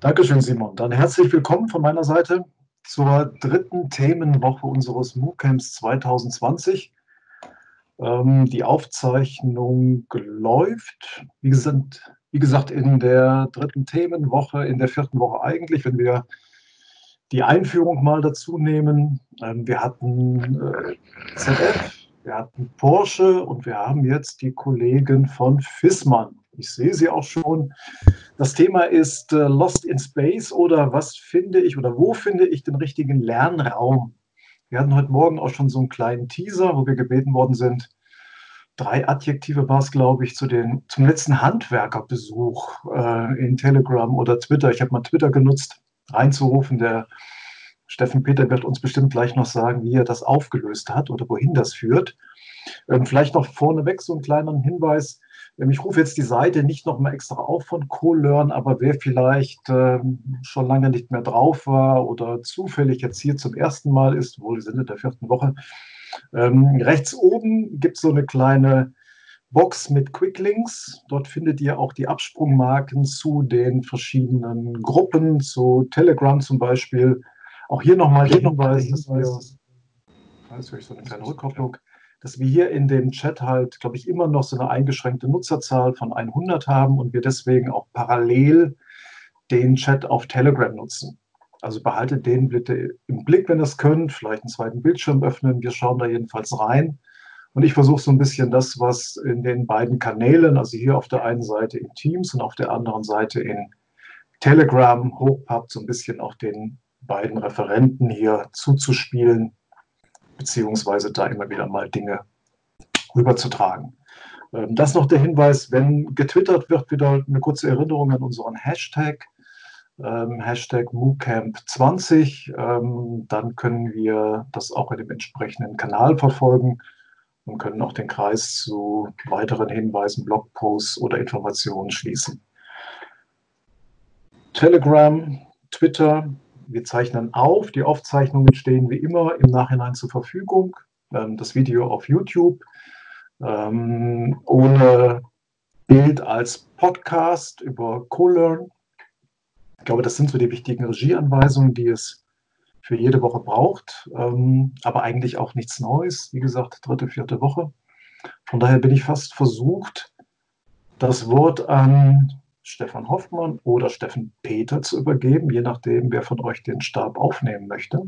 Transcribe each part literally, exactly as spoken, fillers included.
Dankeschön, Simon. Dann herzlich willkommen von meiner Seite zur dritten Themenwoche unseres MOOCamps zwanzig zwanzig. Ähm, die Aufzeichnung läuft, wie gesagt, wie gesagt, in der dritten Themenwoche, in der vierten Woche eigentlich, wenn wir die Einführung mal dazu nehmen. Ähm, wir hatten äh, Z F, wir hatten Porsche und wir haben jetzt die Kollegen von Viessmann. Ich sehe sie auch schon. Das Thema ist äh, Lost in Space oder was finde ich oder wo finde ich den richtigen Lernraum? Wir hatten heute Morgen auch schon so einen kleinen Teaser, wo wir gebeten worden sind. Drei Adjektive war es, glaube ich, zu den, zum letzten Handwerkerbesuch äh, in Telegram oder Twitter. Ich habe mal Twitter genutzt, reinzurufen. Der Steffen Peter wird uns bestimmt gleich noch sagen, wie er das aufgelöst hat oder wohin das führt. Ähm, vielleicht noch vorneweg so einen kleinen Hinweis. Ich rufe jetzt die Seite nicht nochmal extra auf von CoLearn, aber wer vielleicht ähm, schon lange nicht mehr drauf war oder zufällig jetzt hier zum ersten Mal ist, wohl wir sind in der vierten Woche, ähm, rechts oben gibt es so eine kleine Box mit Quicklinks. Dort findet ihr auch die Absprungmarken zu den verschiedenen Gruppen, zu Telegram zum Beispiel. Auch hier nochmal den Hinweis, das heißt, da ist wirklich so eine kleine Rückkopplung, dass wir hier in dem Chat halt, glaube ich, immer noch so eine eingeschränkte Nutzerzahl von hundert haben und wir deswegen auch parallel den Chat auf Telegram nutzen. Also behaltet den bitte im Blick, wenn ihr es könnt, vielleicht einen zweiten Bildschirm öffnen, wir schauen da jedenfalls rein. Und ich versuche so ein bisschen das, was in den beiden Kanälen, also hier auf der einen Seite in Teams und auf der anderen Seite in Telegram hochpappt, so ein bisschen auch den beiden Referenten hier zuzuspielen, beziehungsweise da immer wieder mal Dinge rüberzutragen. Das noch der Hinweis, wenn getwittert wird, wieder eine kurze Erinnerung an unseren Hashtag, Hashtag MOOCamp zwanzig, dann können wir das auch in dem entsprechenden Kanal verfolgen und können auch den Kreis zu weiteren Hinweisen, Blogposts oder Informationen schließen. Telegram, Twitter. Wir zeichnen auf, die Aufzeichnungen stehen wie immer im Nachhinein zur Verfügung. Das Video auf YouTube ohne Bild als Podcast über CoLearn. Ich glaube, das sind so die wichtigen Regieanweisungen, die es für jede Woche braucht, aber eigentlich auch nichts Neues. Wie gesagt, dritte, vierte Woche. Von daher bin ich fast versucht, das Wort an Stefan Hoffmann oder Steffen Peter zu übergeben, je nachdem, wer von euch den Stab aufnehmen möchte.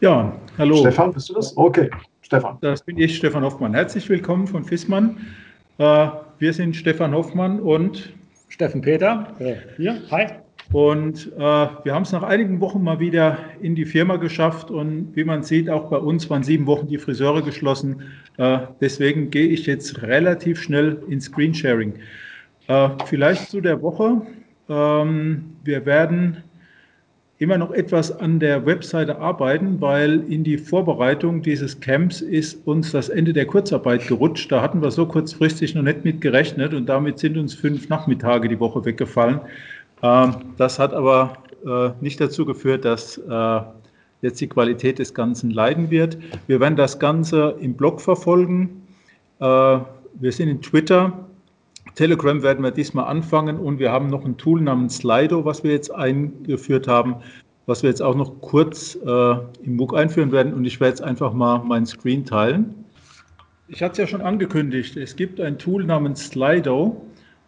Ja, hallo. Stefan, bist du das? Okay, Stefan. Das bin ich, Stefan Hoffmann. Herzlich willkommen von Viessmann. Wir sind Stefan Hoffmann und Steffen Peter. Hier, hi. Und wir haben es nach einigen Wochen mal wieder in die Firma geschafft. Und wie man sieht, auch bei uns waren sieben Wochen die Friseure geschlossen. Deswegen gehe ich jetzt relativ schnell ins Screensharing. Vielleicht zu der Woche. Wir werden immer noch etwas an der Webseite arbeiten, weil in die Vorbereitung dieses Camps ist uns das Ende der Kurzarbeit gerutscht. Da hatten wir so kurzfristig noch nicht mit gerechnet und damit sind uns fünf Nachmittage die Woche weggefallen. Das hat aber nicht dazu geführt, dass jetzt die Qualität des Ganzen leiden wird. Wir werden das Ganze im Blog verfolgen. Wir sind in Twitter. Telegram werden wir diesmal anfangen und wir haben noch ein Tool namens Slido, was wir jetzt eingeführt haben, was wir jetzt auch noch kurz im MOOC einführen werden. Und ich werde jetzt einfach mal meinen Screen teilen. Ich hatte es ja schon angekündigt, es gibt ein Tool namens Slido.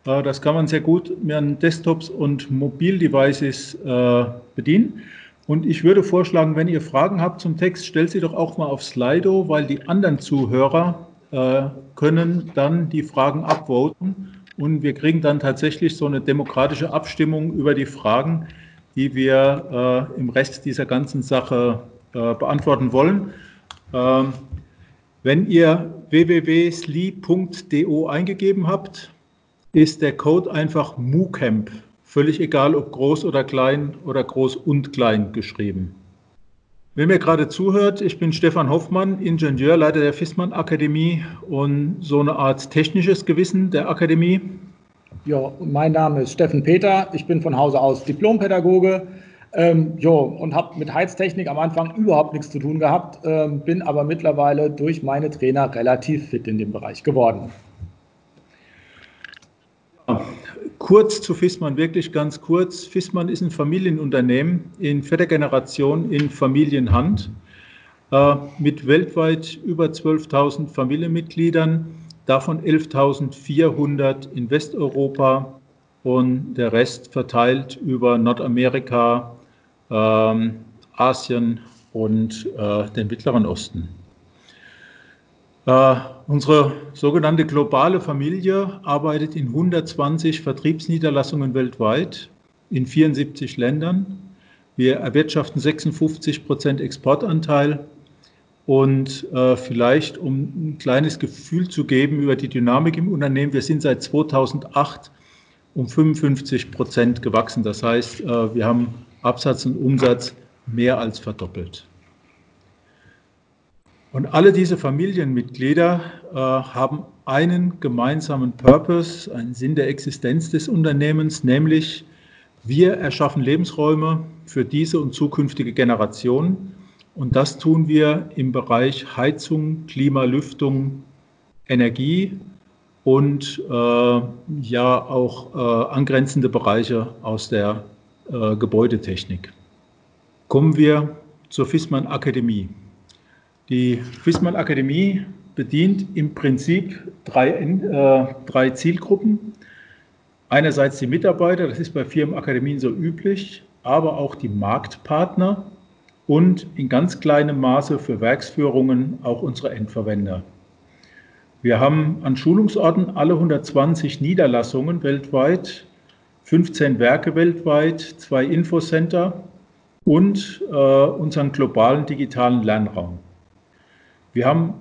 Das kann man sehr gut an Desktops und Mobildevices äh, bedienen. Und ich würde vorschlagen, wenn ihr Fragen habt zum Text, stellt sie doch auch mal auf Slido, weil die anderen Zuhörer äh, können dann die Fragen upvoten. Und wir kriegen dann tatsächlich so eine demokratische Abstimmung über die Fragen, die wir äh, im Rest dieser ganzen Sache äh, beantworten wollen. Ähm, wenn ihr w w w punkt sli punkt d o eingegeben habt, ist der Code einfach MOOCamp, völlig egal ob groß oder klein oder groß und klein geschrieben. Wer mir gerade zuhört, ich bin Stefan Hoffmann, Ingenieur, Leiter der Viessmann Akademie und so eine Art technisches Gewissen der Akademie. Ja, mein Name ist Steffen Peter, ich bin von Hause aus Diplompädagoge ähm, jo, und habe mit Heiztechnik am Anfang überhaupt nichts zu tun gehabt, ähm, bin aber mittlerweile durch meine Trainer relativ fit in dem Bereich geworden. Kurz zu Viessmann, wirklich ganz kurz. Viessmann ist ein Familienunternehmen in vierter Generation in Familienhand äh, mit weltweit über zwölftausend Familienmitgliedern, davon elftausendvierhundert in Westeuropa und der Rest verteilt über Nordamerika, ähm, Asien und äh, den Mittleren Osten. Uh, unsere sogenannte globale Familie arbeitet in hundertzwanzig Vertriebsniederlassungen weltweit, in vierundsiebzig Ländern. Wir erwirtschaften sechsundfünfzig Prozent Exportanteil und uh, vielleicht, um ein kleines Gefühl zu geben über die Dynamik im Unternehmen, wir sind seit zweitausendacht um fünfundfünfzig Prozent gewachsen. Das heißt, uh, wir haben Absatz und Umsatz mehr als verdoppelt. Und alle diese Familienmitglieder äh, haben einen gemeinsamen Purpose, einen Sinn der Existenz des Unternehmens, nämlich wir erschaffen Lebensräume für diese und zukünftige Generationen. Und das tun wir im Bereich Heizung, Klima, Lüftung, Energie und äh, ja auch äh, angrenzende Bereiche aus der äh, Gebäudetechnik. Kommen wir zur Viessmann Akademie. Die Viessmann Akademie bedient im Prinzip drei, äh, drei Zielgruppen. Einerseits die Mitarbeiter, das ist bei Firmenakademien so üblich, aber auch die Marktpartner und in ganz kleinem Maße für Werksführungen auch unsere Endverwender. Wir haben an Schulungsorten alle hundertzwanzig Niederlassungen weltweit, fünfzehn Werke weltweit, zwei Infocenter und äh, unseren globalen digitalen Lernraum. Wir haben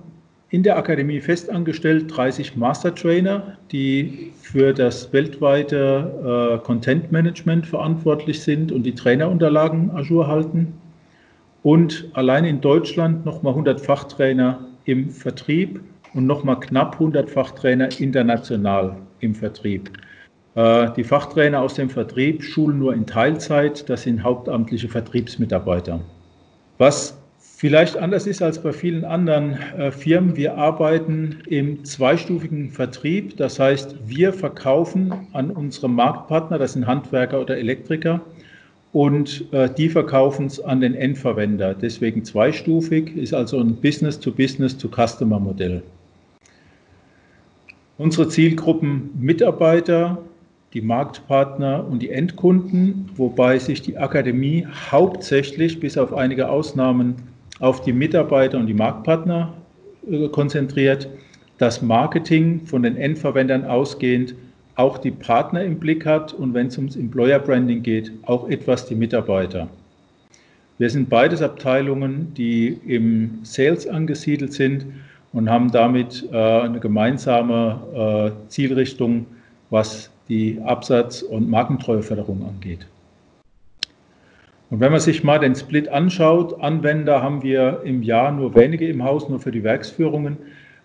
in der Akademie festangestellt dreißig Mastertrainer, die für das weltweite äh, Content-Management verantwortlich sind und die Trainerunterlagen ajour halten. Und allein in Deutschland nochmal hundert Fachtrainer im Vertrieb und nochmal knapp hundert Fachtrainer international im Vertrieb. Äh, die Fachtrainer aus dem Vertrieb schulen nur in Teilzeit, das sind hauptamtliche Vertriebsmitarbeiter. Was vielleicht anders ist als bei vielen anderen äh, Firmen, wir arbeiten im zweistufigen Vertrieb. Das heißt, wir verkaufen an unsere Marktpartner, das sind Handwerker oder Elektriker, und äh, die verkaufen es an den Endverwender. Deswegen zweistufig, ist also ein Business-to-Business-to-Customer-Modell. Unsere Zielgruppen Mitarbeiter, die Marktpartner und die Endkunden, wobei sich die Akademie hauptsächlich bis auf einige Ausnahmen auf die Mitarbeiter und die Marktpartner konzentriert, das Marketing von den Endverwendern ausgehend auch die Partner im Blick hat und wenn es ums Employer Branding geht, auch etwas die Mitarbeiter. Wir sind beides Abteilungen, die im Sales angesiedelt sind und haben damit äh, eine gemeinsame äh, Zielrichtung, was die Absatz- und Markentreueförderung angeht. Und wenn man sich mal den Split anschaut, Anwender haben wir im Jahr nur wenige im Haus, nur für die Werksführungen.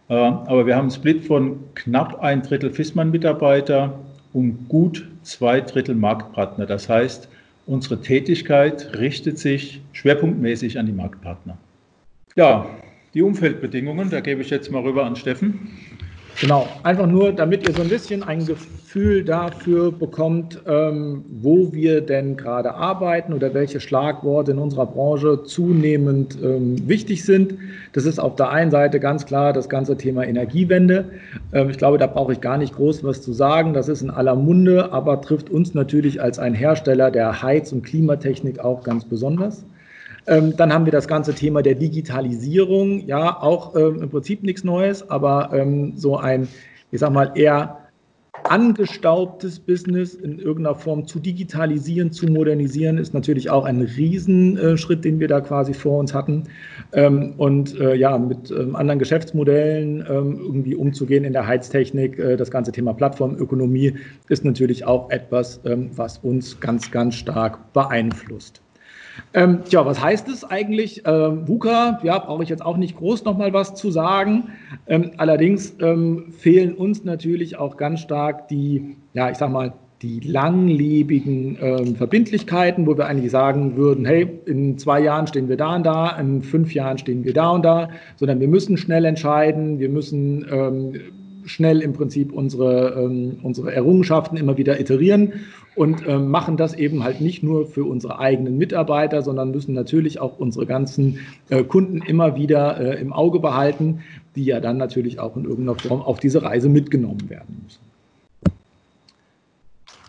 Aber wir haben einen Split von knapp ein Drittel Viessmann-Mitarbeiter und gut zwei Drittel Marktpartner. Das heißt, unsere Tätigkeit richtet sich schwerpunktmäßig an die Marktpartner. Ja, die Umfeldbedingungen, da gebe ich jetzt mal rüber an Steffen. Genau, einfach nur, damit ihr so ein bisschen ein Gefühl dafür bekommt, ähm, wo wir denn gerade arbeiten oder welche Schlagworte in unserer Branche zunehmend ähm, wichtig sind. Das ist auf der einen Seite ganz klar das ganze Thema Energiewende. Ähm, ich glaube, da brauche ich gar nicht groß was zu sagen. Das ist in aller Munde, aber trifft uns natürlich als ein Hersteller der Heiz- und Klimatechnik auch ganz besonders. Dann haben wir das ganze Thema der Digitalisierung, ja, auch ähm, im Prinzip nichts Neues, aber ähm, so ein, ich sag mal, eher angestaubtes Business in irgendeiner Form zu digitalisieren, zu modernisieren, ist natürlich auch ein Riesenschritt, den wir da quasi vor uns hatten. Ähm, und äh, ja, mit ähm, anderen Geschäftsmodellen ähm, irgendwie umzugehen in der Heiztechnik, äh, das ganze Thema Plattformökonomie ist natürlich auch etwas, ähm, was uns ganz, ganz stark beeinflusst. Ähm, tja, was heißt es eigentlich? Ähm, VUCA, ja, brauche ich jetzt auch nicht groß nochmal was zu sagen. Ähm, allerdings ähm, fehlen uns natürlich auch ganz stark die, ja, ich sag mal, die langlebigen ähm, Verbindlichkeiten, wo wir eigentlich sagen würden, hey, in zwei Jahren stehen wir da und da, in fünf Jahren stehen wir da und da, sondern wir müssen schnell entscheiden, wir müssen ähm, schnell im Prinzip unsere, ähm, unsere Errungenschaften immer wieder iterieren und ähm, machen das eben halt nicht nur für unsere eigenen Mitarbeiter, sondern müssen natürlich auch unsere ganzen äh, Kunden immer wieder äh, im Auge behalten, die ja dann natürlich auch in irgendeiner Form auf diese Reise mitgenommen werden müssen.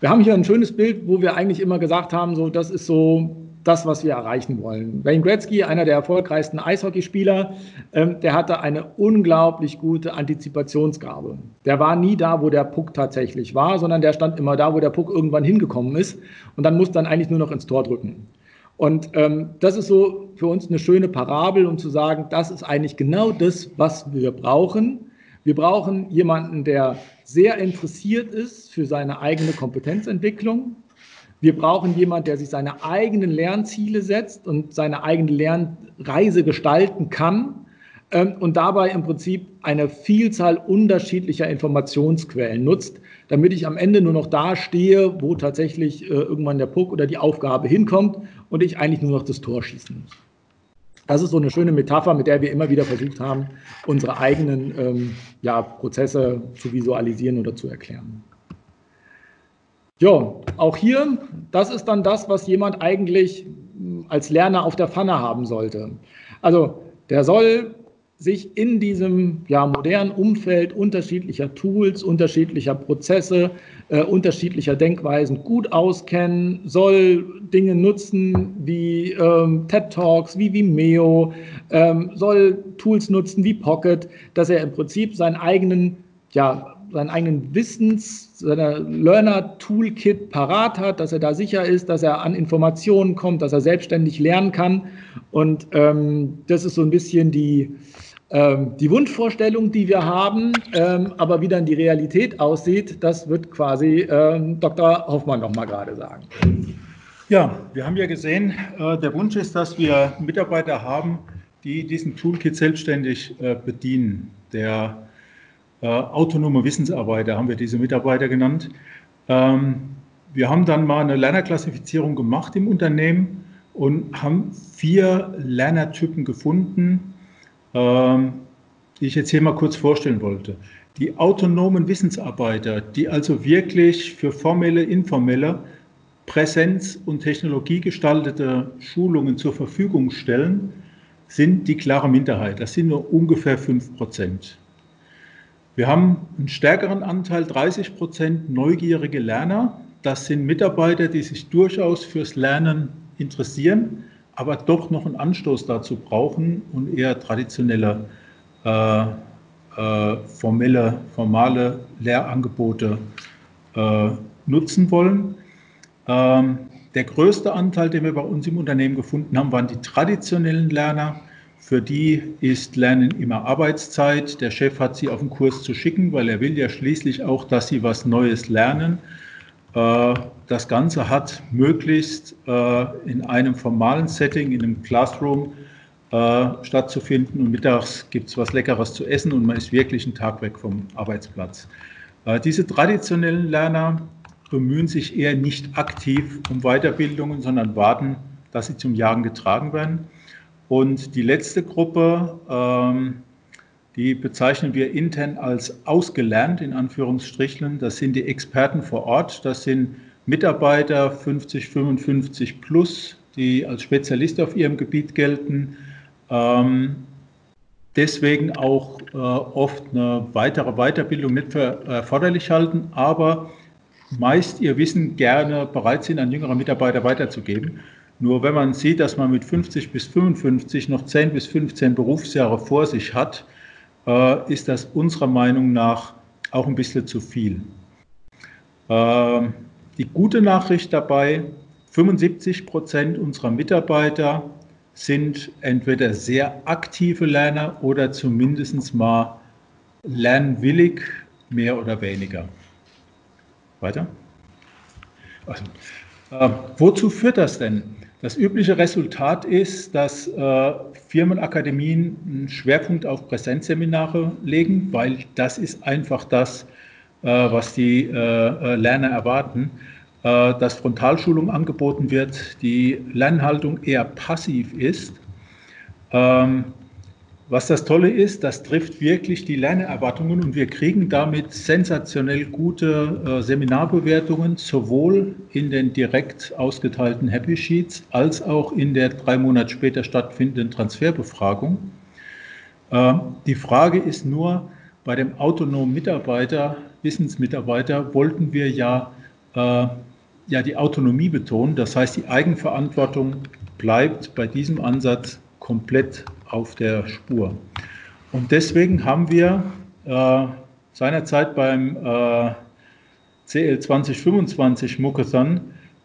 Wir haben hier ein schönes Bild, wo wir eigentlich immer gesagt haben, so, das ist so das, was wir erreichen wollen. Wayne Gretzky, einer der erfolgreichsten Eishockeyspieler, ähm, der hatte eine unglaublich gute Antizipationsgabe. Der war nie da, wo der Puck tatsächlich war, sondern der stand immer da, wo der Puck irgendwann hingekommen ist. Und dann musste dann eigentlich nur noch ins Tor drücken. Und ähm, das ist so für uns eine schöne Parabel, um zu sagen, das ist eigentlich genau das, was wir brauchen. Wir brauchen jemanden, der sehr interessiert ist für seine eigene Kompetenzentwicklung. Wir brauchen jemanden, der sich seine eigenen Lernziele setzt und seine eigene Lernreise gestalten kann ähm, und dabei im Prinzip eine Vielzahl unterschiedlicher Informationsquellen nutzt, damit ich am Ende nur noch da stehe, wo tatsächlich äh, irgendwann der Puck oder die Aufgabe hinkommt und ich eigentlich nur noch das Tor schießen muss. Das ist so eine schöne Metapher, mit der wir immer wieder versucht haben, unsere eigenen ähm, ja, Prozesse zu visualisieren oder zu erklären. Jo, auch hier, das ist dann das, was jemand eigentlich als Lerner auf der Pfanne haben sollte. Also der soll sich in diesem ja, modernen Umfeld unterschiedlicher Tools, unterschiedlicher Prozesse, äh, unterschiedlicher Denkweisen gut auskennen, soll Dinge nutzen wie ähm, TED-Talks, wie Vimeo, ähm, soll Tools nutzen wie Pocket, dass er im Prinzip seinen eigenen, ja, seinen eigenen Wissens-, seine Learner-Toolkit parat hat, dass er da sicher ist, dass er an Informationen kommt, dass er selbstständig lernen kann. Und ähm, das ist so ein bisschen die... die Wunschvorstellung, die wir haben, aber wie dann die Realität aussieht, das wird quasi Doktor Hoffmann noch mal gerade sagen. Ja, wir haben ja gesehen, der Wunsch ist, dass wir Mitarbeiter haben, die diesen Toolkit selbstständig bedienen. Der autonome Wissensarbeiter haben wir diese Mitarbeiter genannt. Wir haben dann mal eine Lernerklassifizierung gemacht im Unternehmen und haben vier Lernertypen gefunden, die ich jetzt hier mal kurz vorstellen wollte. Die autonomen Wissensarbeiter, die also wirklich für formelle, informelle, präsenz- und technologiegestaltete Schulungen zur Verfügung stellen, sind die klare Minderheit. Das sind nur ungefähr fünf Prozent. Wir haben einen stärkeren Anteil, dreißig Prozent neugierige Lerner. Das sind Mitarbeiter, die sich durchaus fürs Lernen interessieren, aber doch noch einen Anstoß dazu brauchen und eher traditionelle, äh, äh, formelle, formale Lehrangebote äh, nutzen wollen. Ähm, der größte Anteil, den wir bei uns im Unternehmen gefunden haben, waren die traditionellen Lerner. Für die ist Lernen immer Arbeitszeit. Der Chef hat sie auf den Kurs zu schicken, weil er will ja schließlich auch, dass sie was Neues lernen. Das Ganze hat möglichst in einem formalen Setting, in einem Classroom stattzufinden und mittags gibt es was Leckeres zu essen und man ist wirklich einen Tag weg vom Arbeitsplatz. Diese traditionellen Lerner bemühen sich eher nicht aktiv um Weiterbildungen, sondern warten, dass sie zum Jagen getragen werden. Und die letzte Gruppe, die bezeichnen wir intern als ausgelernt, in Anführungsstrichen. Das sind die Experten vor Ort, das sind Mitarbeiter fünfzig, fünfundfünfzig plus, die als Spezialist auf ihrem Gebiet gelten. Ähm, deswegen auch äh, oft eine weitere Weiterbildung nicht für erforderlich halten, aber meist ihr Wissen gerne bereit sind, an jüngere Mitarbeiter weiterzugeben. Nur wenn man sieht, dass man mit fünfzig bis fünfundfünfzig noch zehn bis fünfzehn Berufsjahre vor sich hat, ist das unserer Meinung nach auch ein bisschen zu viel. Die gute Nachricht dabei, fünfundsiebzig Prozent unserer Mitarbeiter sind entweder sehr aktive Lerner oder zumindest mal lernwillig, mehr oder weniger. Weiter. Also, wozu führt das denn? Das übliche Resultat ist, dass äh, Firmenakademien einen Schwerpunkt auf Präsenzseminare legen, weil das ist einfach das, äh, was die äh, Lerner erwarten, äh, dass Frontalschulung angeboten wird, die Lernhaltung eher passiv ist. Ähm, Was das Tolle ist, das trifft wirklich die Lernerwartungen und wir kriegen damit sensationell gute äh, Seminarbewertungen, sowohl in den direkt ausgeteilten Happy Sheets als auch in der drei Monate später stattfindenden Transferbefragung. Ähm, die Frage ist nur, bei dem autonomen Mitarbeiter, Wissensmitarbeiter, wollten wir ja, äh, ja die Autonomie betonen. Das heißt, die Eigenverantwortung bleibt bei diesem Ansatz komplett auf der Spur. Und deswegen haben wir äh, seinerzeit beim äh, C L zwanzig fünfundzwanzig Mookathon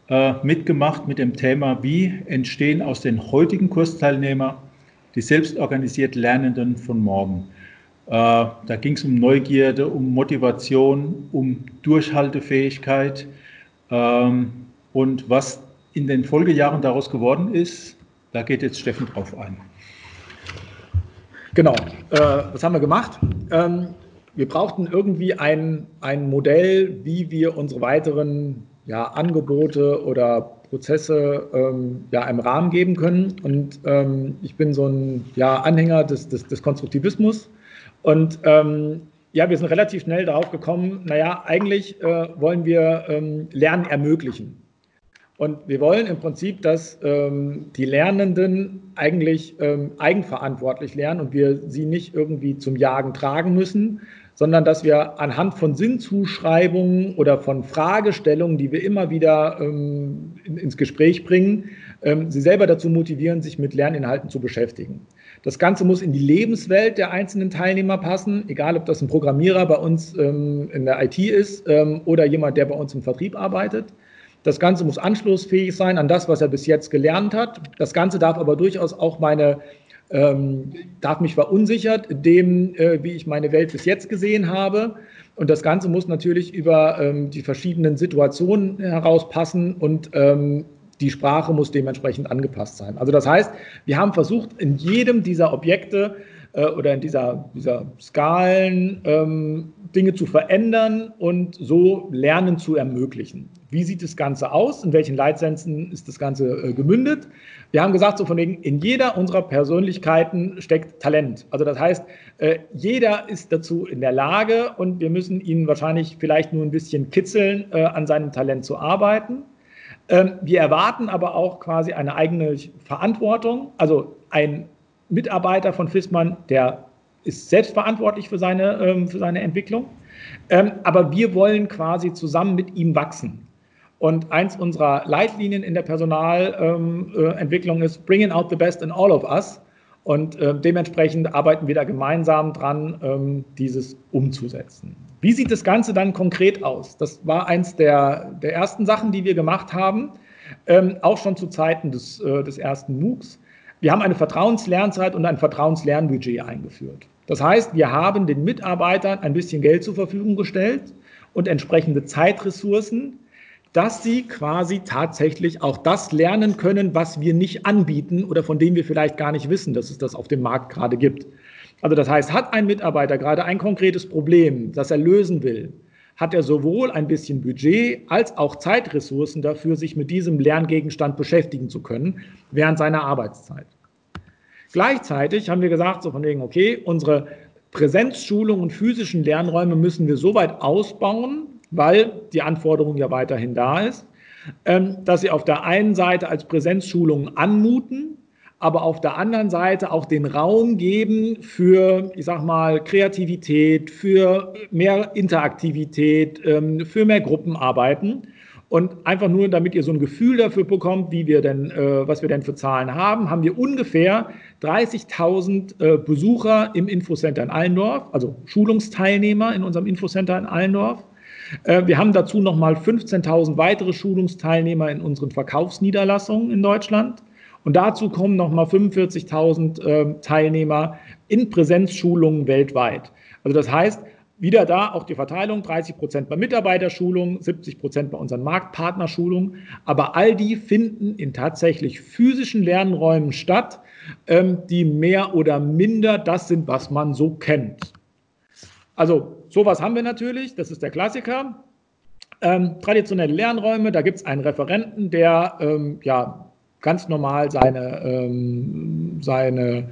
äh, mitgemacht mit dem Thema, wie entstehen aus den heutigen Kursteilnehmern die selbstorganisiert Lernenden von morgen. Äh, da ging es um Neugierde, um Motivation, um Durchhaltefähigkeit ähm, und was in den Folgejahren daraus geworden ist, da geht jetzt Steffen drauf ein. Genau, äh, was haben wir gemacht? Ähm, wir brauchten irgendwie ein, ein Modell, wie wir unsere weiteren ja, Angebote oder Prozesse ähm, ja, einem Rahmen geben können. Und ähm, ich bin so ein ja, Anhänger des, des, des Konstruktivismus. Und ähm, ja, wir sind relativ schnell darauf gekommen, naja, eigentlich äh, wollen wir ähm, Lernen ermöglichen. Und wir wollen im Prinzip, dass ähm, die Lernenden eigentlich ähm, eigenverantwortlich lernen und wir sie nicht irgendwie zum Jagen tragen müssen, sondern dass wir anhand von Sinnzuschreibungen oder von Fragestellungen, die wir immer wieder ähm, in, ins Gespräch bringen, ähm, sie selber dazu motivieren, sich mit Lerninhalten zu beschäftigen. Das Ganze muss in die Lebenswelt der einzelnen Teilnehmer passen, egal ob das ein Programmierer bei uns ähm, in der I T ist ähm, oder jemand, der bei uns im Vertrieb arbeitet. Das Ganze muss anschlussfähig sein an das, was er bis jetzt gelernt hat. Das Ganze darf aber durchaus auch meine, ähm, darf mich verunsichert, dem, äh, wie ich meine Welt bis jetzt gesehen habe. Und das Ganze muss natürlich über ähm, die verschiedenen Situationen herauspassen und ähm, die Sprache muss dementsprechend angepasst sein. Also das heißt, wir haben versucht, in jedem dieser Objekte äh, oder in dieser, dieser Skalen ähm, Dinge zu verändern und so Lernen zu ermöglichen. Wie sieht das Ganze aus? In welchen Leitsätzen ist das Ganze äh, gemündet? Wir haben gesagt, so von wegen, in jeder unserer Persönlichkeiten steckt Talent. Also das heißt, äh, jeder ist dazu in der Lage und wir müssen ihn wahrscheinlich vielleicht nur ein bisschen kitzeln, äh, an seinem Talent zu arbeiten. Ähm, wir erwarten aber auch quasi eine eigene Verantwortung. Also ein Mitarbeiter von Viessmann, der ist selbstverantwortlich für seine, ähm, für seine Entwicklung. Ähm, aber wir wollen quasi zusammen mit ihm wachsen. Und eins unserer Leitlinien in der Personalentwicklung ähm, äh, ist Bringing out the best in all of us. Und äh, dementsprechend arbeiten wir da gemeinsam dran, ähm, dieses umzusetzen. Wie sieht das Ganze dann konkret aus? Das war eins der, der ersten Sachen, die wir gemacht haben, ähm, auch schon zu Zeiten des, äh, des ersten MOOCs. Wir haben eine Vertrauenslernzeit und ein Vertrauenslernbudget eingeführt. Das heißt, wir haben den Mitarbeitern ein bisschen Geld zur Verfügung gestellt und entsprechende Zeitressourcen, dass sie quasi tatsächlich auch das lernen können, was wir nicht anbieten oder von dem wir vielleicht gar nicht wissen, dass es das auf dem Markt gerade gibt. Also das heißt, hat ein Mitarbeiter gerade ein konkretes Problem, das er lösen will, hat er sowohl ein bisschen Budget als auch Zeitressourcen dafür, sich mit diesem Lerngegenstand beschäftigen zu können während seiner Arbeitszeit. Gleichzeitig haben wir gesagt, so von wegen, okay, unsere Präsenzschulung und physischen Lernräume müssen wir so weit ausbauen, weil die Anforderung ja weiterhin da ist, dass sie auf der einen Seite als Präsenzschulungen anmuten, aber auf der anderen Seite auch den Raum geben für, ich sag mal, Kreativität, für mehr Interaktivität, für mehr Gruppenarbeiten. Und einfach nur, damit ihr so ein Gefühl dafür bekommt, wie wir denn, was wir denn für Zahlen haben, haben wir ungefähr dreißigtausend Besucher im Infocenter in Allendorf, also Schulungsteilnehmer in unserem Infocenter in Allendorf. Wir haben dazu nochmal fünfzehntausend weitere Schulungsteilnehmer in unseren Verkaufsniederlassungen in Deutschland. Und dazu kommen nochmal fünfundvierzigtausend äh, Teilnehmer in Präsenzschulungen weltweit. Also das heißt, wieder da auch die Verteilung, dreißig Prozent bei Mitarbeiterschulungen, siebzig Prozent bei unseren Marktpartnerschulungen. Aber all die finden in tatsächlich physischen Lernräumen statt, ähm, die mehr oder minder das sind, was man so kennt. Also sowas haben wir natürlich, das ist der Klassiker. Ähm, traditionelle Lernräume, da gibt es einen Referenten, der ähm, ja ganz normal seine, ähm, seine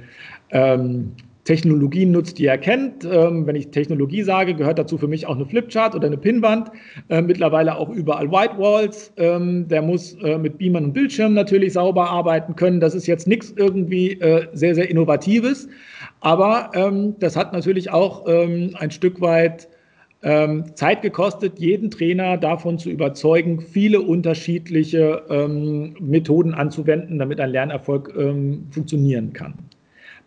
ähm, Technologien nutzt, die er kennt. Ähm, wenn ich Technologie sage, gehört dazu für mich auch eine Flipchart oder eine Pinnwand. Äh, mittlerweile auch überall White Walls. Ähm, der muss äh, mit Beamern und Bildschirmen natürlich sauber arbeiten können. Das ist jetzt nichts irgendwie äh, sehr, sehr Innovatives. Aber ähm, das hat natürlich auch ähm, ein Stück weit ähm, Zeit gekostet, jeden Trainer davon zu überzeugen, viele unterschiedliche ähm, Methoden anzuwenden, damit ein Lernerfolg ähm, funktionieren kann.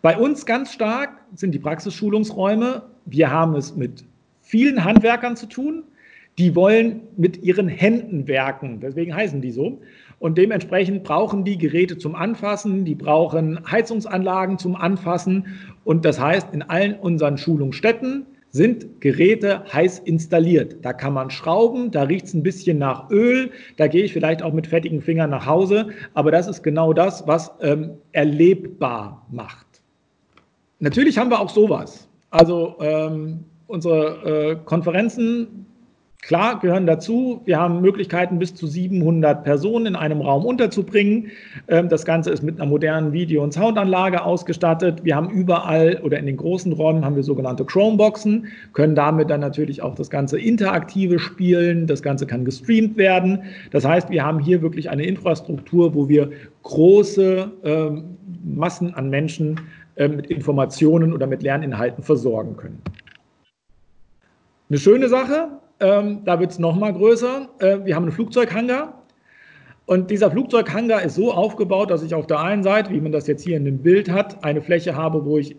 Bei uns ganz stark sind die Praxisschulungsräume. Wir haben es mit vielen Handwerkern zu tun. Die wollen mit ihren Händen werken, deswegen heißen die so. Und dementsprechend brauchen die Geräte zum Anfassen, die brauchen Heizungsanlagen zum Anfassen. Und das heißt, in allen unseren Schulungsstätten sind Geräte heiß installiert. Da kann man schrauben, da riecht es ein bisschen nach Öl, da gehe ich vielleicht auch mit fettigen Fingern nach Hause. Aber das ist genau das, was ähm, erlebbar macht. Natürlich haben wir auch sowas. Also ähm, unsere äh, Konferenzen, klar, gehören dazu. Wir haben Möglichkeiten, bis zu siebenhundert Personen in einem Raum unterzubringen. Ähm, das Ganze ist mit einer modernen Video- und Soundanlage ausgestattet. Wir haben überall oder in den großen Räumen haben wir sogenannte Chromeboxen, können damit dann natürlich auch das Ganze interaktive spielen. Das Ganze kann gestreamt werden. Das heißt, wir haben hier wirklich eine Infrastruktur, wo wir große ähm, Massen an Menschen mit Informationen oder mit Lerninhalten versorgen können. Eine schöne Sache, ähm, da wird es noch mal größer. Äh, wir haben einen Flugzeughangar und dieser Flugzeughangar ist so aufgebaut, dass ich auf der einen Seite, wie man das jetzt hier in dem Bild hat, eine Fläche habe, wo ich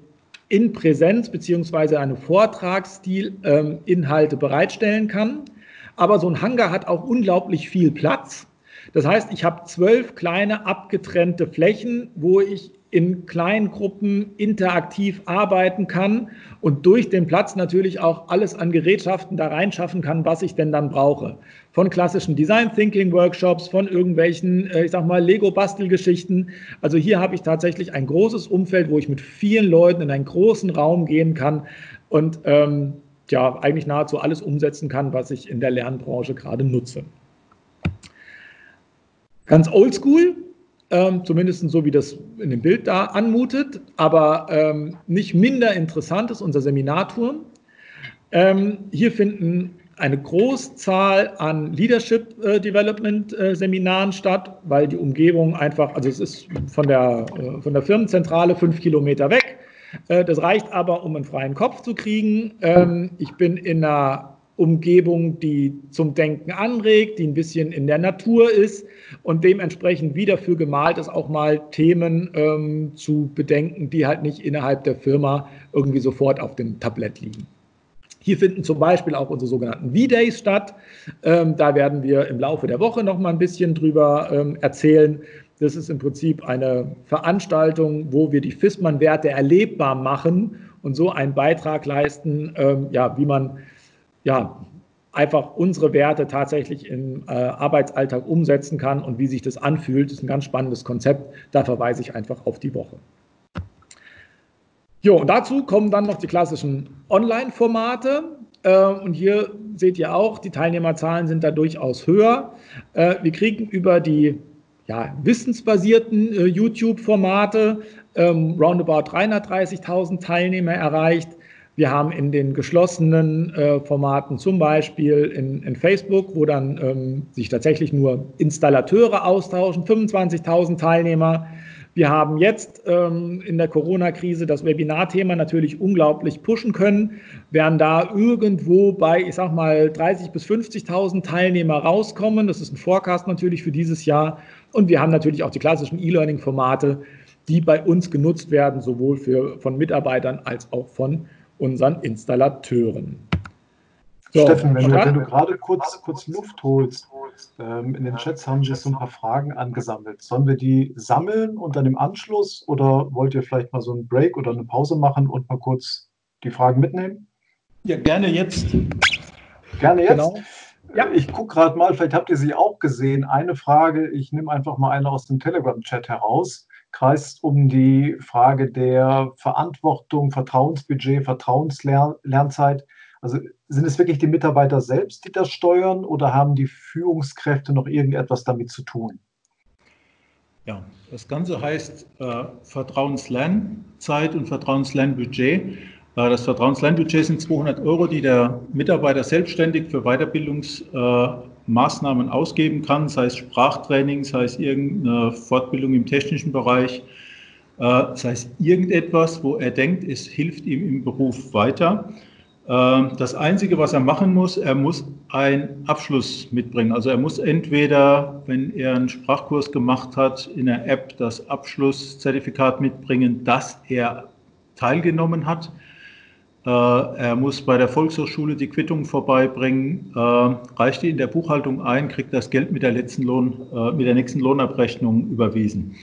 in Präsenz bzw. einen Vortragsstil ähm, Inhalte bereitstellen kann. Aber so ein Hangar hat auch unglaublich viel Platz. Das heißt, ich habe zwölf kleine abgetrennte Flächen, wo ich in kleinen Gruppen interaktiv arbeiten kann und durch den Platz natürlich auch alles an Gerätschaften da reinschaffen kann, was ich denn dann brauche. Von klassischen Design Thinking Workshops, von irgendwelchen, ich sag mal, Lego-Bastelgeschichten. Also hier habe ich tatsächlich ein großes Umfeld, wo ich mit vielen Leuten in einen großen Raum gehen kann und ähm, ja, eigentlich nahezu alles umsetzen kann, was ich in der Lernbranche gerade nutze. Ganz oldschool. Ähm, zumindest so, wie das in dem Bild da anmutet, aber ähm, nicht minder interessant ist unser Seminarturm. Ähm, hier finden eine Großzahl an Leadership äh, Development äh, Seminaren statt, weil die Umgebung einfach, also es ist von der, äh, von der Firmenzentrale fünf Kilometer weg. Äh, das reicht aber, um einen freien Kopf zu kriegen. Ähm, ich bin in einer Umgebung, die zum Denken anregt, die ein bisschen in der Natur ist und dementsprechend wie dafür gemalt ist, auch mal Themen ähm, zu bedenken, die halt nicht innerhalb der Firma irgendwie sofort auf dem Tablett liegen. Hier finden zum Beispiel auch unsere sogenannten V-Days statt. Ähm, da werden wir im Laufe der Woche noch mal ein bisschen drüber ähm, erzählen. Das ist im Prinzip eine Veranstaltung, wo wir die Viessmann-Werte erlebbar machen und so einen Beitrag leisten, ähm, ja, wie man ja, einfach unsere Werte tatsächlich im äh, Arbeitsalltag umsetzen kann und wie sich das anfühlt, ist ein ganz spannendes Konzept. Da verweise ich einfach auf die Woche. Jo, und dazu kommen dann noch die klassischen Online-Formate. Äh, und hier seht ihr auch, die Teilnehmerzahlen sind da durchaus höher. Äh, wir kriegen über die ja, wissensbasierten äh, YouTube-Formate ähm, roundabout dreihundertdreißigtausend Teilnehmer erreicht. Wir haben in den geschlossenen äh, Formaten, zum Beispiel in, in Facebook, wo dann ähm, sich tatsächlich nur Installateure austauschen, fünfundzwanzigtausend Teilnehmer. Wir haben jetzt ähm, in der Corona-Krise das Webinarthema natürlich unglaublich pushen können, werden da irgendwo bei, ich sag mal, dreißigtausend bis fünfzigtausend Teilnehmer rauskommen. Das ist ein Forecast natürlich für dieses Jahr. Und wir haben natürlich auch die klassischen E-Learning-Formate, die bei uns genutzt werden, sowohl für, von Mitarbeitern als auch von unseren Installateuren. So, Steffen, wenn, wenn du gerade kurz, kurz Luft holst, ähm, in den Chats haben sich so ein paar Fragen angesammelt. Sollen wir die sammeln und dann im Anschluss oder wollt ihr vielleicht mal so einen Break oder eine Pause machen und mal kurz die Fragen mitnehmen? Ja, gerne jetzt. Gerne jetzt? Genau. Ja, ich gucke gerade mal, vielleicht habt ihr sie auch gesehen. Eine Frage, ich nehme einfach mal eine aus dem Telegram-Chat heraus, kreist um die Frage der Verantwortung, Vertrauensbudget, Vertrauenslernzeit. Also sind es wirklich die Mitarbeiter selbst, die das steuern oder haben die Führungskräfte noch irgendetwas damit zu tun? Ja, das Ganze heißt äh, Vertrauenslernzeit und Vertrauenslernbudget. Das Vertrauenslernbudget sind zweihundert Euro, die der Mitarbeiter selbstständig für Weiterbildungsmaßnahmen äh, ausgeben kann, sei es Sprachtraining, sei es irgendeine Fortbildung im technischen Bereich, äh, sei es irgendetwas, wo er denkt, es hilft ihm im Beruf weiter. Äh, das Einzige, was er machen muss, er muss einen Abschluss mitbringen. Also er muss entweder, wenn er einen Sprachkurs gemacht hat, in der App das Abschlusszertifikat mitbringen, dass er teilgenommen hat. Er muss bei der Volkshochschule die Quittung vorbeibringen, reicht die in der Buchhaltung ein, kriegt das Geld mit der, letzten Lohn, mit der nächsten Lohnabrechnung überwiesen.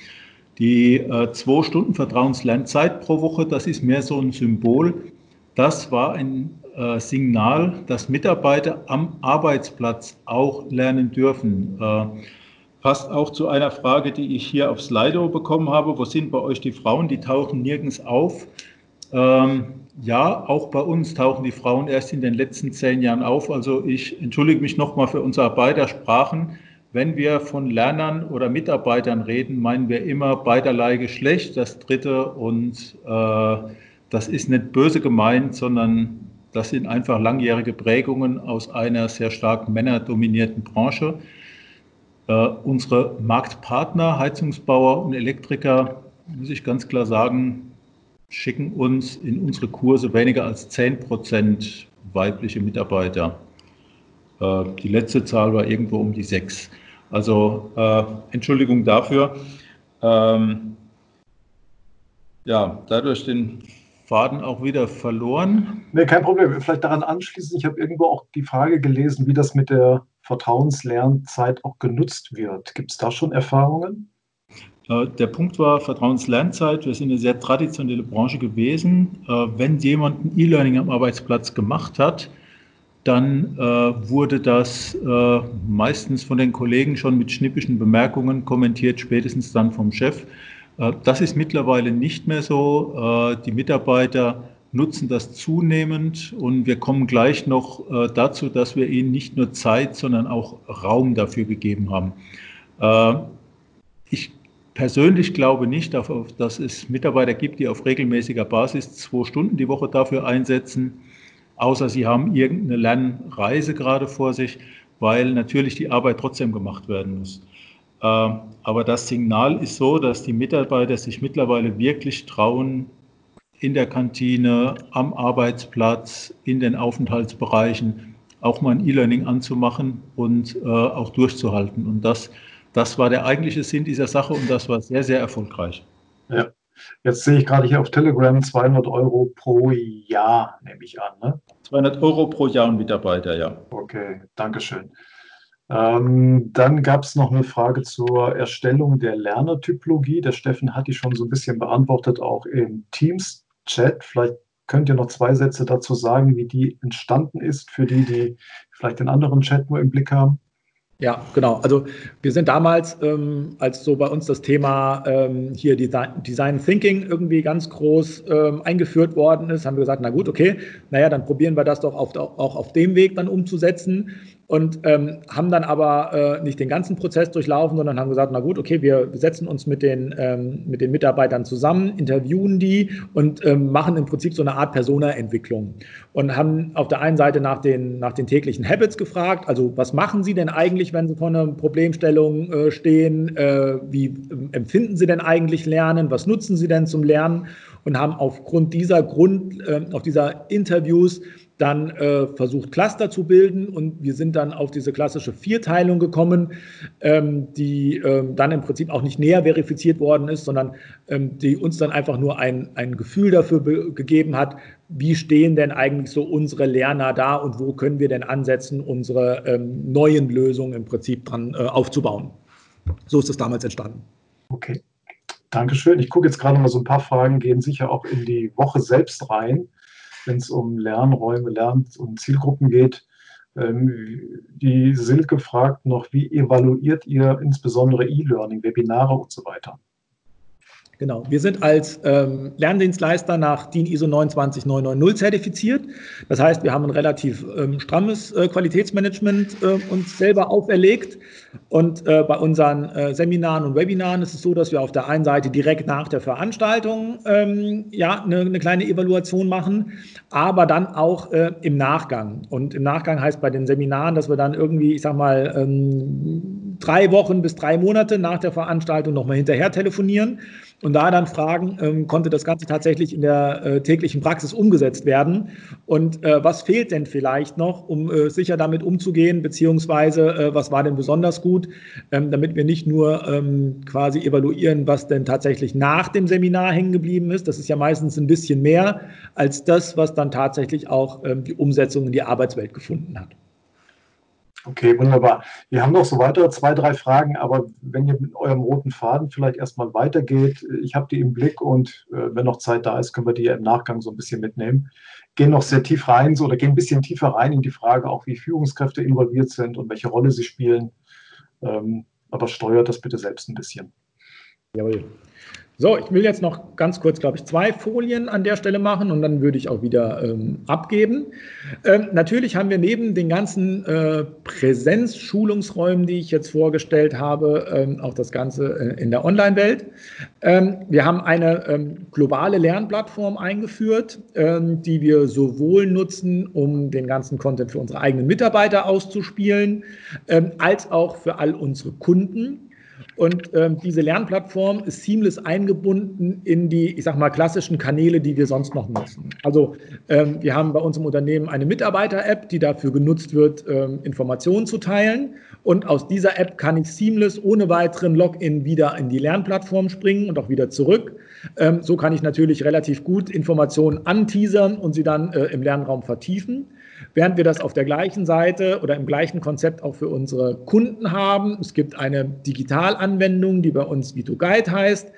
Die zwei Stunden Vertrauenslernzeit pro Woche, das ist mehr so ein Symbol. Das war ein Signal, dass Mitarbeiter am Arbeitsplatz auch lernen dürfen. Passt auch zu einer Frage, die ich hier auf Slido bekommen habe. Wo sind bei euch die Frauen? Die tauchen nirgends auf. Ja, auch bei uns tauchen die Frauen erst in den letzten zehn Jahren auf. Also ich entschuldige mich nochmal für unsere Beidersprachen. Wenn wir von Lernern oder Mitarbeitern reden, meinen wir immer beiderlei Geschlecht, das dritte. Und äh, das ist nicht böse gemeint, sondern das sind einfach langjährige Prägungen aus einer sehr stark männerdominierten Branche. Äh, unsere Marktpartner, Heizungsbauer und Elektriker, muss ich ganz klar sagen, schicken uns in unsere Kurse weniger als zehn Prozent weibliche Mitarbeiter. Äh, die letzte Zahl war irgendwo um die sechs. Also äh, Entschuldigung dafür. Ähm, ja, dadurch den Faden auch wieder verloren. Nee, kein Problem. Vielleicht daran anschließend, ich habe irgendwo auch die Frage gelesen, wie das mit der Vertrauenslernzeit auch genutzt wird. Gibt es da schon Erfahrungen? Der Punkt war Vertrauenslernzeit. Wir sind eine sehr traditionelle Branche gewesen. Wenn jemand ein E-Learning am Arbeitsplatz gemacht hat, dann wurde das meistens von den Kollegen schon mit schnippischen Bemerkungen kommentiert, spätestens dann vom Chef. Das ist mittlerweile nicht mehr so. Die Mitarbeiter nutzen das zunehmend und wir kommen gleich noch dazu, dass wir ihnen nicht nur Zeit, sondern auch Raum dafür gegeben haben. Ich persönlich glaube nicht, dass es Mitarbeiter gibt, die auf regelmäßiger Basis zwei Stunden die Woche dafür einsetzen, außer sie haben irgendeine Lernreise gerade vor sich, weil natürlich die Arbeit trotzdem gemacht werden muss. Aber das Signal ist so, dass die Mitarbeiter sich mittlerweile wirklich trauen, in der Kantine, am Arbeitsplatz, in den Aufenthaltsbereichen auch mal ein E-Learning anzumachen und auch durchzuhalten. Und das Das war der eigentliche Sinn dieser Sache und das war sehr, sehr erfolgreich. Ja, jetzt sehe ich gerade hier auf Telegram zweihundert Euro pro Jahr, nehme ich an. Ne? zweihundert Euro pro Jahr und Mitarbeiter, ja. Okay, danke schön. Ähm, dann gab es noch eine Frage zur Erstellung der Lernertypologie. Der Steffen hat die schon so ein bisschen beantwortet, auch im Teams-Chat. Vielleicht könnt ihr noch zwei Sätze dazu sagen, wie die entstanden ist, für die, die vielleicht den anderen Chat nur im Blick haben. Ja, genau. Also wir sind damals, ähm, als so bei uns das Thema ähm, hier Design, Design Thinking irgendwie ganz groß ähm, eingeführt worden ist, haben wir gesagt, na gut, okay, naja, dann probieren wir das doch auf, auch auf dem Weg dann umzusetzen und ähm, haben dann aber äh, nicht den ganzen Prozess durchlaufen, sondern haben gesagt, na gut, okay, wir setzen uns mit den, ähm, mit den Mitarbeitern zusammen, interviewen die und ähm, machen im Prinzip so eine Art Persona-Entwicklung und haben auf der einen Seite nach den, nach den täglichen Habits gefragt, also was machen sie denn eigentlich, wenn Sie vor einer Problemstellung äh, stehen, äh, wie empfinden Sie denn eigentlich Lernen, was nutzen Sie denn zum Lernen und haben aufgrund dieser Grund, äh, auf dieser Interviews dann äh, versucht, Cluster zu bilden und wir sind dann auf diese klassische Vierteilung gekommen, ähm, die ähm, dann im Prinzip auch nicht näher verifiziert worden ist, sondern ähm, die uns dann einfach nur ein, ein Gefühl dafür gegeben hat, wie stehen denn eigentlich so unsere Lerner da und wo können wir denn ansetzen, unsere ähm, neuen Lösungen im Prinzip dran äh, aufzubauen. So ist das damals entstanden. Okay, Dankeschön. Ich gucke jetzt gerade mal, so ein paar Fragen gehen sicher auch in die Woche selbst rein, wenn es um Lernräume, Lern- und Zielgruppen geht. Ähm, die Silke fragt noch, wie evaluiert ihr insbesondere E-Learning, Webinare und so weiter? Genau, wir sind als ähm, Lerndienstleister nach D I N I S O neunundzwanzig neunhundertneunzig zertifiziert. Das heißt, wir haben ein relativ ähm, strammes äh, Qualitätsmanagement äh, uns selber auferlegt. Und äh, bei unseren äh, Seminaren und Webinaren ist es so, dass wir auf der einen Seite direkt nach der Veranstaltung ähm, ja, eine, eine kleine Evaluation machen, aber dann auch äh, im Nachgang. Und im Nachgang heißt bei den Seminaren, dass wir dann irgendwie, ich sag mal, ähm, drei Wochen bis drei Monate nach der Veranstaltung nochmal hinterher telefonieren. Und da dann fragen, ähm, konnte das Ganze tatsächlich in der äh, täglichen Praxis umgesetzt werden? Und äh, was fehlt denn vielleicht noch, um äh, sicher damit umzugehen, beziehungsweise äh, was war denn besonders gut, ähm, damit wir nicht nur ähm, quasi evaluieren, was denn tatsächlich nach dem Seminar hängen geblieben ist. Das ist ja meistens ein bisschen mehr als das, was dann tatsächlich auch ähm, die Umsetzung in die Arbeitswelt gefunden hat. Okay, wunderbar. Wir haben noch so weitere zwei, drei Fragen, aber wenn ihr mit eurem roten Faden vielleicht erstmal weitergeht, ich habe die im Blick und äh, wenn noch Zeit da ist, können wir die ja im Nachgang so ein bisschen mitnehmen. Gehen noch sehr tief rein so, oder gehen ein bisschen tiefer rein in die Frage, auch wie Führungskräfte involviert sind und welche Rolle sie spielen. Ähm, aber steuert das bitte selbst ein bisschen. Jawohl. So, ich will jetzt noch ganz kurz, glaube ich, zwei Folien an der Stelle machen und dann würde ich auch wieder ähm, abgeben. Ähm, natürlich haben wir neben den ganzen äh, Präsenzschulungsräumen, die ich jetzt vorgestellt habe, ähm, auch das Ganze äh, in der Online-Welt. Ähm, wir haben eine ähm, globale Lernplattform eingeführt, ähm, die wir sowohl nutzen, um den ganzen Content für unsere eigenen Mitarbeiter auszuspielen, ähm, als auch für all unsere Kunden. Und ähm, diese Lernplattform ist seamless eingebunden in die, ich sag mal, klassischen Kanäle, die wir sonst noch nutzen. Also ähm, wir haben bei uns im Unternehmen eine Mitarbeiter-App, die dafür genutzt wird, ähm, Informationen zu teilen. Und aus dieser App kann ich seamless ohne weiteren Login wieder in die Lernplattform springen und auch wieder zurück. Ähm, so kann ich natürlich relativ gut Informationen anteasern und sie dann äh, im Lernraum vertiefen. Während wir das auf der gleichen Seite oder im gleichen Konzept auch für unsere Kunden haben. Es gibt eine Digitalanwendung, die bei uns VitoGuide heißt.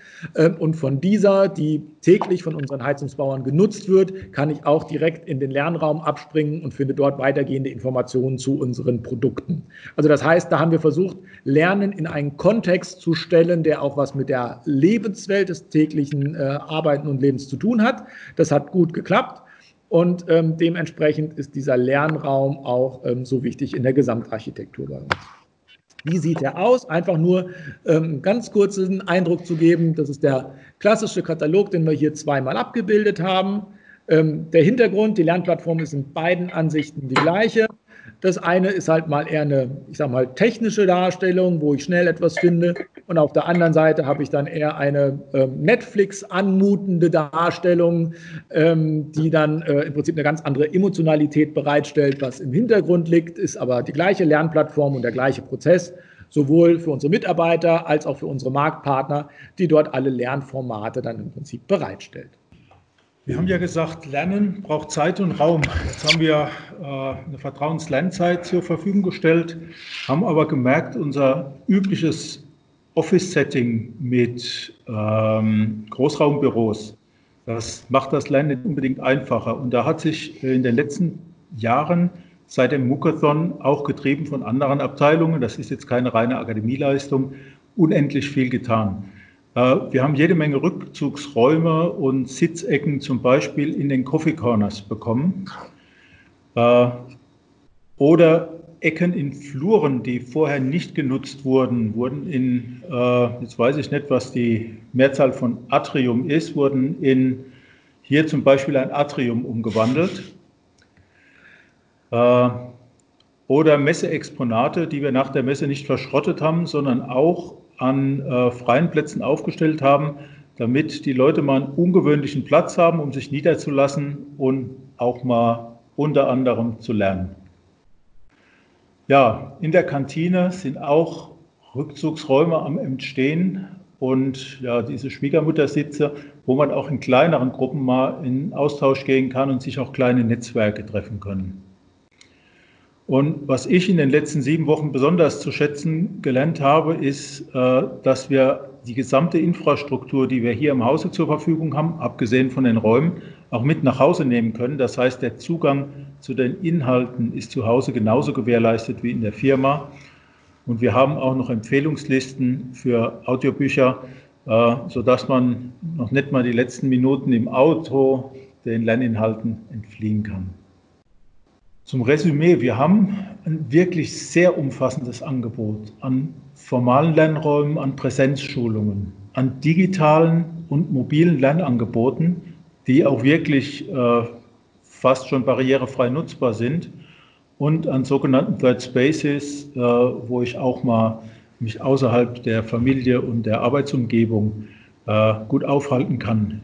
Und von dieser, die täglich von unseren Heizungsbauern genutzt wird, kann ich auch direkt in den Lernraum abspringen und finde dort weitergehende Informationen zu unseren Produkten. Also das heißt, da haben wir versucht, Lernen in einen Kontext zu stellen, der auch was mit der Lebenswelt des täglichen äh, Arbeiten und Lebens zu tun hat. Das hat gut geklappt. Und ähm, dementsprechend ist dieser Lernraum auch ähm, so wichtig in der Gesamtarchitektur bei uns. Wie sieht er aus? Einfach nur ähm, einen ganz kurzen Eindruck zu geben. Das ist der klassische Katalog, den wir hier zweimal abgebildet haben. Ähm, der Hintergrund, die Lernplattform ist in beiden Ansichten die gleiche. Das eine ist halt mal eher eine, ich sag mal, technische Darstellung, wo ich schnell etwas finde. Und auf der anderen Seite habe ich dann eher eine äh, Netflix-anmutende Darstellung, ähm, die dann äh, im Prinzip eine ganz andere Emotionalität bereitstellt. Was im Hintergrund liegt, ist aber die gleiche Lernplattform und der gleiche Prozess, sowohl für unsere Mitarbeiter als auch für unsere Marktpartner, die dort alle Lernformate dann im Prinzip bereitstellt. Wir haben ja gesagt, Lernen braucht Zeit und Raum. Jetzt haben wir äh, eine Vertrauenslernzeit zur Verfügung gestellt, haben aber gemerkt, unser übliches Office-Setting mit ähm, Großraumbüros, das macht das Lernen nicht unbedingt einfacher. Und da hat sich in den letzten Jahren seit dem Mookathon, auch getrieben von anderen Abteilungen, das ist jetzt keine reine Akademieleistung, unendlich viel getan. Äh, wir haben jede Menge Rückzugsräume und Sitzecken zum Beispiel in den Coffee Corners bekommen äh, oder Ecken in Fluren, die vorher nicht genutzt wurden, wurden in, äh, jetzt weiß ich nicht, was die Mehrzahl von Atrium ist, wurden in hier zum Beispiel ein Atrium umgewandelt. Äh, oder Messeexponate, die wir nach der Messe nicht verschrottet haben, sondern auch an äh, freien Plätzen aufgestellt haben, damit die Leute mal einen ungewöhnlichen Platz haben, um sich niederzulassen und auch mal unter anderem zu lernen. Ja, in der Kantine sind auch Rückzugsräume am Entstehen und ja, diese Schwiegermuttersitze, wo man auch in kleineren Gruppen mal in Austausch gehen kann und sich auch kleine Netzwerke treffen können. Und was ich in den letzten sieben Wochen besonders zu schätzen gelernt habe, ist, dass wir die gesamte Infrastruktur, die wir hier im Hause zur Verfügung haben, abgesehen von den Räumen, auch mit nach Hause nehmen können. Das heißt, der Zugang zu den Inhalten ist zu Hause genauso gewährleistet wie in der Firma. Und wir haben auch noch Empfehlungslisten für Audiobücher, äh, sodass man noch nicht mal die letzten Minuten im Auto den Lerninhalten entfliehen kann. Zum Resümee: Wir haben ein wirklich sehr umfassendes Angebot an formalen Lernräumen, an Präsenzschulungen, an digitalen und mobilen Lernangeboten, die auch wirklich äh, fast schon barrierefrei nutzbar sind, und an sogenannten Third Spaces, äh, wo ich auch mal mich außerhalb der Familie und der Arbeitsumgebung äh, gut aufhalten kann.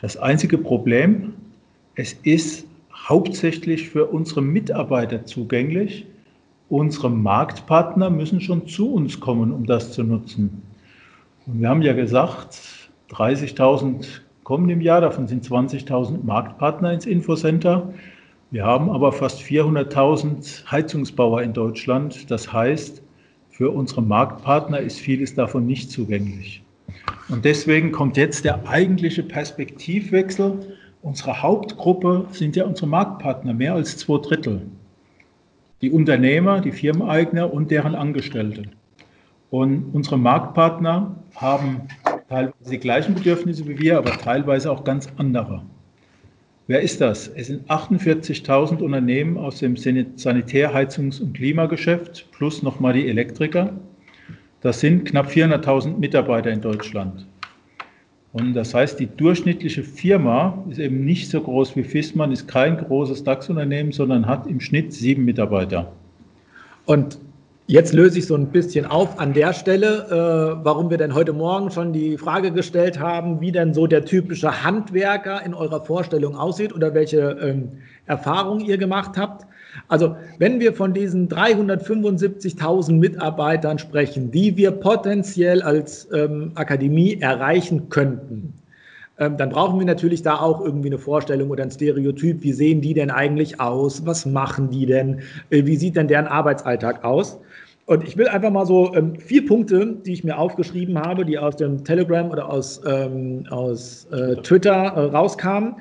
Das einzige Problem: Es ist hauptsächlich für unsere Mitarbeiter zugänglich. Unsere Marktpartner müssen schon zu uns kommen, um das zu nutzen. Und wir haben ja gesagt, dreißigtausend kommen im Jahr, davon sind zwanzigtausend Marktpartner ins Infocenter. Wir haben aber fast vierhunderttausend Heizungsbauer in Deutschland. Das heißt, für unsere Marktpartner ist vieles davon nicht zugänglich. Und deswegen kommt jetzt der eigentliche Perspektivwechsel. Unsere Hauptgruppe sind ja unsere Marktpartner, mehr als zwei Drittel. Die Unternehmer, die Firmeneigner und deren Angestellte. Und unsere Marktpartner haben teilweise die gleichen Bedürfnisse wie wir, aber teilweise auch ganz andere. Wer ist das? Es sind achtundvierzigtausend Unternehmen aus dem Sanitär-, Heizungs- und Klimageschäft, plus nochmal die Elektriker. Das sind knapp vierhunderttausend Mitarbeiter in Deutschland. Und das heißt, die durchschnittliche Firma ist eben nicht so groß wie Viessmann, ist kein großes DAX-Unternehmen, sondern hat im Schnitt sieben Mitarbeiter. Und jetzt löse ich so ein bisschen auf an der Stelle, äh, warum wir denn heute Morgen schon die Frage gestellt haben, wie denn so der typische Handwerker in eurer Vorstellung aussieht oder welche ähm, Erfahrungen ihr gemacht habt. Also wenn wir von diesen dreihundertfünfundsiebzigtausend Mitarbeitern sprechen, die wir potenziell als ähm, Akademie erreichen könnten, ähm, dann brauchen wir natürlich da auch irgendwie eine Vorstellung oder ein Stereotyp. Wie sehen die denn eigentlich aus? Was machen die denn? Äh, wie sieht denn deren Arbeitsalltag aus? Und ich will einfach mal so ähm, vier Punkte, die ich mir aufgeschrieben habe, die aus dem Telegram oder aus, ähm, aus äh, Twitter äh, rauskamen,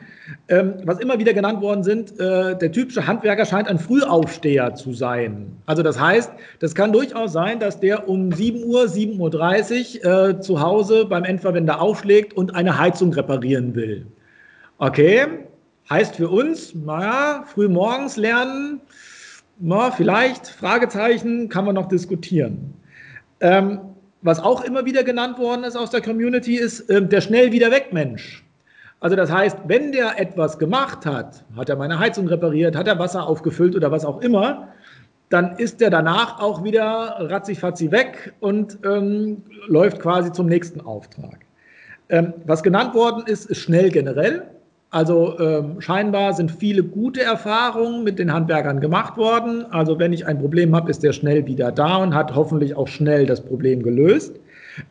ähm, was immer wieder genannt worden sind. Äh, der typische Handwerker scheint ein Frühaufsteher zu sein. Also das heißt, das kann durchaus sein, dass der um sieben Uhr, sieben Uhr dreißig äh, zu Hause beim Endverwender aufschlägt und eine Heizung reparieren will. Okay, heißt für uns, naja, früh morgens lernen. Na, vielleicht, Fragezeichen, kann man noch diskutieren. Ähm, was auch immer wieder genannt worden ist aus der Community, ist ähm, der schnell wieder weg Mensch. Also das heißt, wenn der etwas gemacht hat, hat er meine Heizung repariert, hat er Wasser aufgefüllt oder was auch immer, dann ist der danach auch wieder ratzifatzi weg und ähm, läuft quasi zum nächsten Auftrag. Ähm, was genannt worden ist, ist schnell generell. Also ähm, scheinbar sind viele gute Erfahrungen mit den Handwerkern gemacht worden. Also wenn ich ein Problem habe, ist der schnell wieder da und hat hoffentlich auch schnell das Problem gelöst.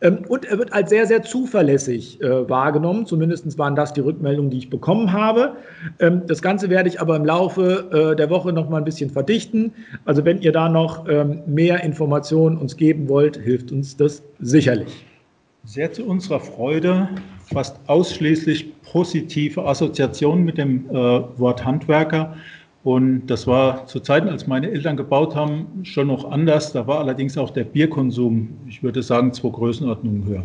Ähm, und er wird als sehr, sehr zuverlässig äh, wahrgenommen. Zumindest waren das die Rückmeldungen, die ich bekommen habe. Ähm, das Ganze werde ich aber im Laufe äh, der Woche noch mal ein bisschen verdichten. Also wenn ihr da noch ähm, mehr Informationen uns geben wollt, hilft uns das sicherlich. Sehr zu unserer Freude fast ausschließlich positive Assoziationen mit dem äh, Wort Handwerker. Und das war zu Zeiten, als meine Eltern gebaut haben, schon noch anders. Da war allerdings auch der Bierkonsum, ich würde sagen, zwei Größenordnungen höher.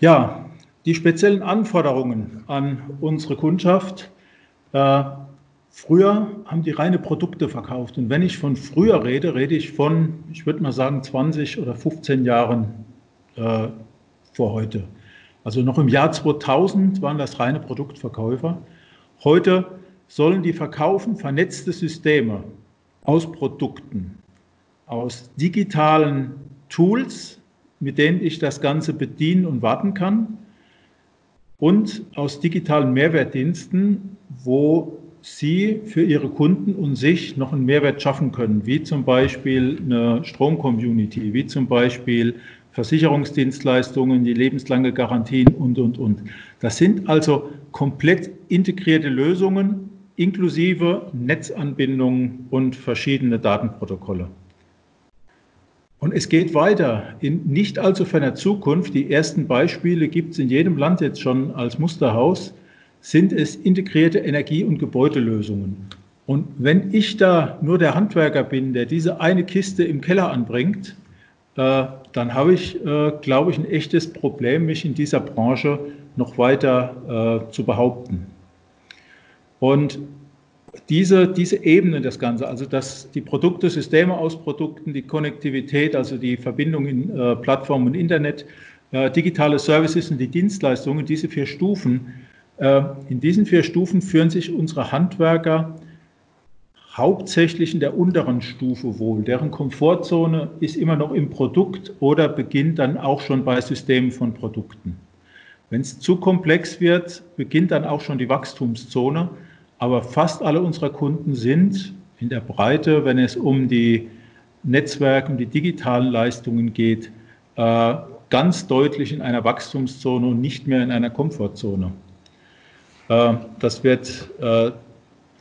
Ja, die speziellen Anforderungen an unsere Kundschaft. Äh, früher haben die reine Produkte verkauft. Und wenn ich von früher rede, rede ich von, ich würde mal sagen, zwanzig oder fünfzehn Jahren äh, vor heute. Also noch im Jahr zweitausend waren das reine Produktverkäufer. Heute sollen die verkaufen vernetzte Systeme aus Produkten, aus digitalen Tools, mit denen ich das Ganze bedienen und warten kann, und aus digitalen Mehrwertdiensten, wo sie für ihre Kunden und sich noch einen Mehrwert schaffen können, wie zum Beispiel eine Stromcommunity, wie zum Beispiel Versicherungsdienstleistungen, die lebenslange Garantien und, und, und. Das sind also komplett integrierte Lösungen inklusive Netzanbindungen und verschiedene Datenprotokolle. Und es geht weiter. In nicht allzu ferner Zukunft, die ersten Beispiele gibt es in jedem Land jetzt schon als Musterhaus, sind es integrierte Energie- und Gebäudelösungen. Und wenn ich da nur der Handwerker bin, der diese eine Kiste im Keller anbringt, äh, dann habe ich, äh, glaube ich, ein echtes Problem, mich in dieser Branche noch weiter äh, zu behaupten. Und diese, diese Ebene, das Ganze, also dass die Produkte, Systeme aus Produkten, die Konnektivität, also die Verbindung in äh, Plattformen und Internet, äh, digitale Services und die Dienstleistungen, diese vier Stufen, äh, in diesen vier Stufen führen sich unsere Handwerker hauptsächlich in der unteren Stufe wohl. Deren Komfortzone ist immer noch im Produkt oder beginnt dann auch schon bei Systemen von Produkten. Wenn es zu komplex wird, beginnt dann auch schon die Wachstumszone. Aber fast alle unserer Kunden sind in der Breite, wenn es um die Netzwerke, um die digitalen Leistungen geht, ganz deutlich in einer Wachstumszone und nicht mehr in einer Komfortzone. Das wird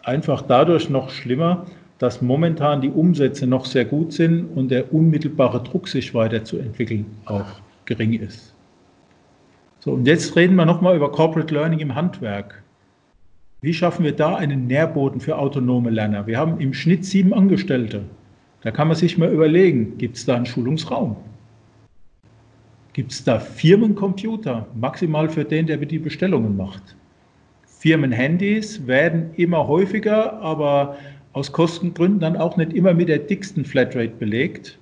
einfach dadurch noch schlimmer, dass momentan die Umsätze noch sehr gut sind und der unmittelbare Druck, sich weiterzuentwickeln, auch gering ist. So, und jetzt reden wir nochmal über Corporate Learning im Handwerk. Wie schaffen wir da einen Nährboden für autonome Lerner? Wir haben im Schnitt sieben Angestellte. Da kann man sich mal überlegen, gibt es da einen Schulungsraum? Gibt es da Firmencomputer, maximal für den, der die Bestellungen macht? Firmenhandys werden immer häufiger, aber aus Kostengründen dann auch nicht immer mit der dicksten Flatrate belegt.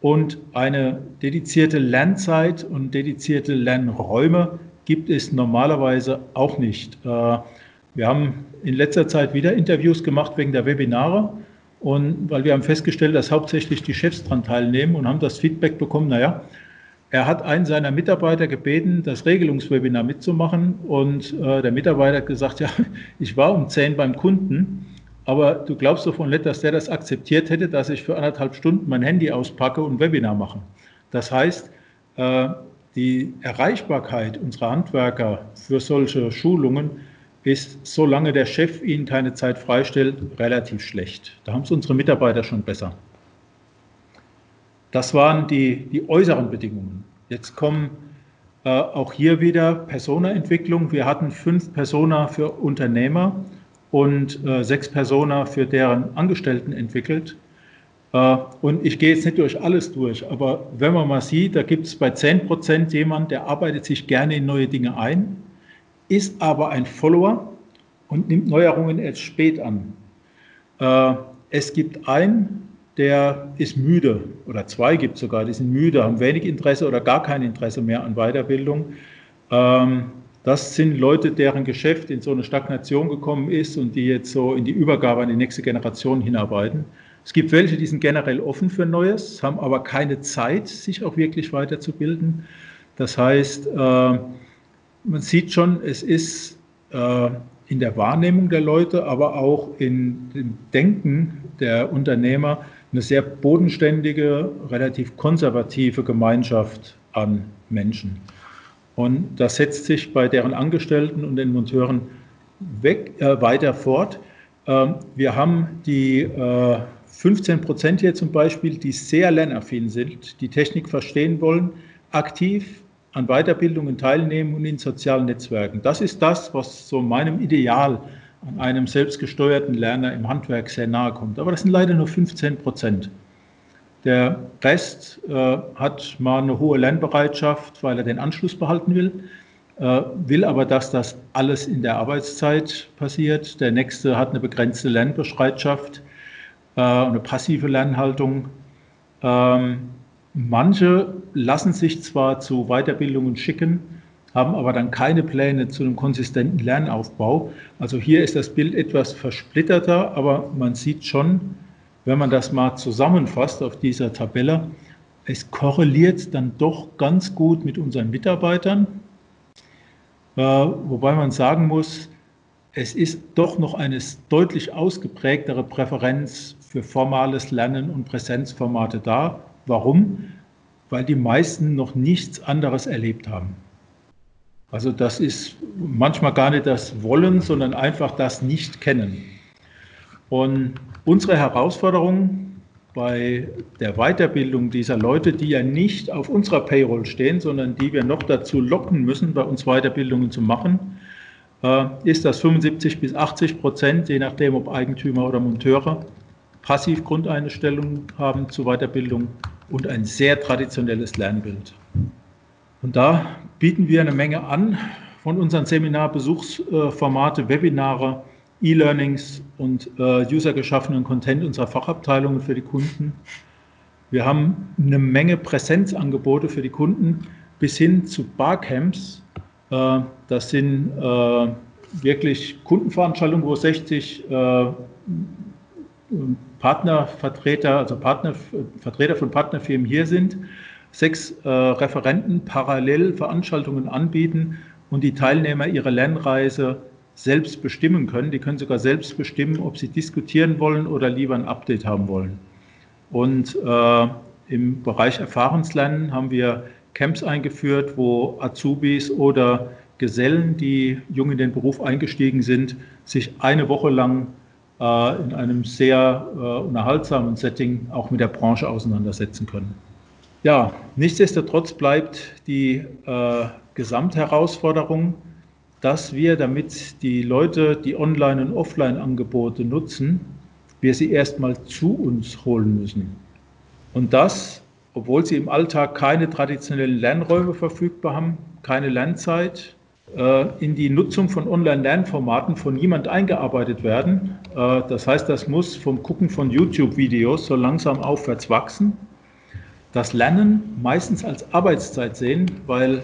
Und eine dedizierte Lernzeit und dedizierte Lernräume gibt es normalerweise auch nicht. Wir haben in letzter Zeit wieder Interviews gemacht wegen der Webinare, und weil wir haben festgestellt, dass hauptsächlich die Chefs daran teilnehmen, und haben das Feedback bekommen, naja, er hat einen seiner Mitarbeiter gebeten, das Regelungswebinar mitzumachen, und äh, der Mitarbeiter hat gesagt, ja, ich war um zehn beim Kunden, aber du glaubst doch von Lett, dass der das akzeptiert hätte, dass ich für anderthalb Stunden mein Handy auspacke und Webinar mache. Das heißt, äh, die Erreichbarkeit unserer Handwerker für solche Schulungen ist, solange der Chef ihnen keine Zeit freistellt, relativ schlecht. Da haben es unsere Mitarbeiter schon besser. Das waren die, die äußeren Bedingungen. Jetzt kommen äh, auch hier wieder Persona-Entwicklung. Wir hatten fünf Persona für Unternehmer und äh, sechs Persona für deren Angestellten entwickelt. Äh, und ich gehe jetzt nicht durch alles durch, aber wenn man mal sieht, da gibt es bei zehn Prozent jemand, der arbeitet sich gerne in neue Dinge ein, ist aber ein Follower und nimmt Neuerungen erst spät an. Äh, es gibt einen, der ist müde, oder zwei gibt es sogar, die sind müde, haben wenig Interesse oder gar kein Interesse mehr an Weiterbildung. Ähm, das sind Leute, deren Geschäft in so eine Stagnation gekommen ist und die jetzt so in die Übergabe an die nächste Generation hinarbeiten. Es gibt welche, die sind generell offen für Neues, haben aber keine Zeit, sich auch wirklich weiterzubilden. Das heißt, äh, man sieht schon, es ist äh, in der Wahrnehmung der Leute, aber auch in dem Denken der Unternehmer eine sehr bodenständige, relativ konservative Gemeinschaft an Menschen. Und das setzt sich bei deren Angestellten und den Monteuren weg, äh, weiter fort. Ähm, wir haben die äh, fünfzehn Prozent hier zum Beispiel, die sehr lernaffin sind, die Technik verstehen wollen, aktiv an Weiterbildungen teilnehmen und in sozialen Netzwerken. Das ist das, was so meinem Ideal an einem selbstgesteuerten Lerner im Handwerk sehr nahe kommt. Aber das sind leider nur fünfzehn Prozent. Der Rest äh, hat mal eine hohe Lernbereitschaft, weil er den Anschluss behalten will, äh, will aber, dass das alles in der Arbeitszeit passiert. Der Nächste hat eine begrenzte Lernbereitschaft, äh, eine passive Lernhaltung. Ähm, Manche lassen sich zwar zu Weiterbildungen schicken, haben aber dann keine Pläne zu einem konsistenten Lernaufbau. Also hier ist das Bild etwas versplitterter, aber man sieht schon, wenn man das mal zusammenfasst auf dieser Tabelle, es korreliert dann doch ganz gut mit unseren Mitarbeitern. Äh, wobei man sagen muss, es ist doch noch eine deutlich ausgeprägtere Präferenz für formales Lernen und Präsenzformate da. Warum? Weil die meisten noch nichts anderes erlebt haben. Also das ist manchmal gar nicht das Wollen, sondern einfach das Nicht-Kennen. Und unsere Herausforderung bei der Weiterbildung dieser Leute, die ja nicht auf unserer Payroll stehen, sondern die wir noch dazu locken müssen, bei uns Weiterbildungen zu machen, ist, dass fünfundsiebzig bis achtzig Prozent, je nachdem ob Eigentümer oder Monteure, passiv Grundeinstellungen haben zu Weiterbildung und ein sehr traditionelles Lernbild. Und da bieten wir eine Menge an von unseren Seminarbesuchsformate, Webinare, E-Learnings und äh, usergeschaffenen Content unserer Fachabteilungen für die Kunden. Wir haben eine Menge Präsenzangebote für die Kunden bis hin zu Barcamps. Äh, das sind äh, wirklich Kundenveranstaltungen, wo sechzig äh, Partnervertreter, also Partner, Vertreter von Partnerfirmen hier sind, sechs äh, Referenten parallel Veranstaltungen anbieten und die Teilnehmer ihre Lernreise selbst bestimmen können. Die können sogar selbst bestimmen, ob sie diskutieren wollen oder lieber ein Update haben wollen. Und äh, im Bereich Erfahrungslernen haben wir Camps eingeführt, wo Azubis oder Gesellen, die jung in den Beruf eingestiegen sind, sich eine Woche lang äh, in einem sehr äh, unterhaltsamen Setting auch mit der Branche auseinandersetzen können. Ja, nichtsdestotrotz bleibt die äh, Gesamtherausforderung, dass wir, damit die Leute die Online- und Offline-Angebote nutzen, wir sie erstmal zu uns holen müssen. Und das, obwohl sie im Alltag keine traditionellen Lernräume verfügbar haben, keine Lernzeit, in die Nutzung von Online-Lernformaten von niemand eingearbeitet werden. Das heißt, das muss vom Gucken von YouTube-Videos so langsam aufwärts wachsen. Das Lernen meistens als Arbeitszeit sehen, weil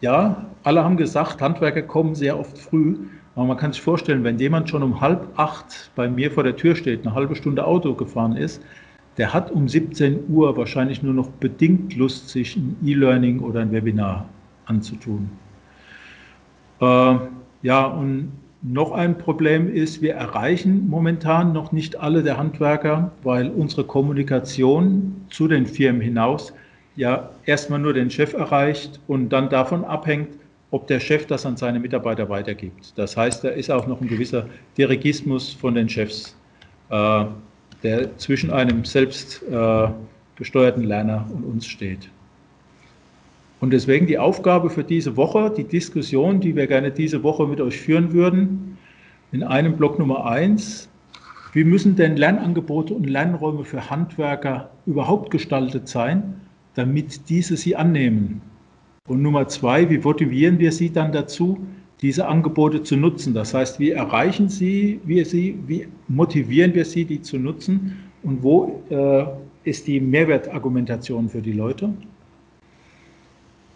ja, alle haben gesagt, Handwerker kommen sehr oft früh, aber man kann sich vorstellen, wenn jemand schon um halb acht bei mir vor der Tür steht, eine halbe Stunde Auto gefahren ist, der hat um siebzehn Uhr wahrscheinlich nur noch bedingt Lust, sich ein E-Learning oder ein Webinar anzutun. Äh, ja, und noch ein Problem ist, wir erreichen momentan noch nicht alle der Handwerker, weil unsere Kommunikation zu den Firmen hinaus ja erstmal nur den Chef erreicht und dann davon abhängt, ob der Chef das an seine Mitarbeiter weitergibt. Das heißt, da ist auch noch ein gewisser Dirigismus von den Chefs, äh, der zwischen einem selbst äh, gesteuerten Lerner und uns steht. Und deswegen die Aufgabe für diese Woche, die Diskussion, die wir gerne diese Woche mit euch führen würden, in einem Block Nummer eins. Wie müssen denn Lernangebote und Lernräume für Handwerker überhaupt gestaltet sein, damit diese sie annehmen? Und Nummer zwei, wie motivieren wir sie dann dazu, diese Angebote zu nutzen? Das heißt, wie erreichen sie, wir sie, wie motivieren wir sie, die zu nutzen? Und wo äh, ist die Mehrwertargumentation für die Leute?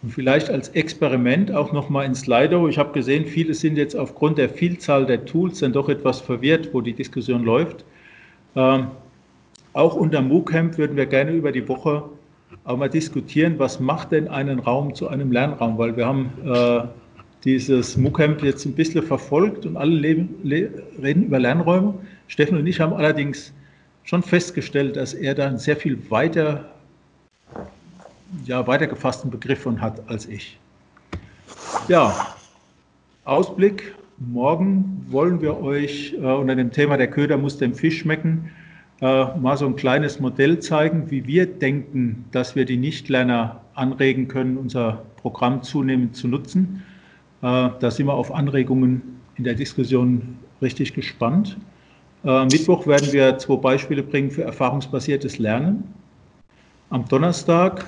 Und vielleicht als Experiment auch nochmal in Slido. Ich habe gesehen, viele sind jetzt aufgrund der Vielzahl der Tools dann doch etwas verwirrt, wo die Diskussion läuft. Ähm, auch unter MOOCamp würden wir gerne über die Woche auch mal diskutieren, was macht denn einen Raum zu einem Lernraum, weil wir haben äh, dieses MOOCamp jetzt ein bisschen verfolgt und alle leben, le reden über Lernräume. Steffen und ich haben allerdings schon festgestellt, dass er da einen sehr viel weiter, ja, weiter gefassten Begriff von hat als ich. Ja, Ausblick. Morgen wollen wir euch äh, unter dem Thema der Köder muss dem Fisch schmecken Äh, mal so ein kleines Modell zeigen, wie wir denken, dass wir die Nichtlerner anregen können, unser Programm zunehmend zu nutzen. Äh, da sind wir auf Anregungen in der Diskussion richtig gespannt. Äh, Mittwoch werden wir zwei Beispiele bringen für erfahrungsbasiertes Lernen. Am Donnerstag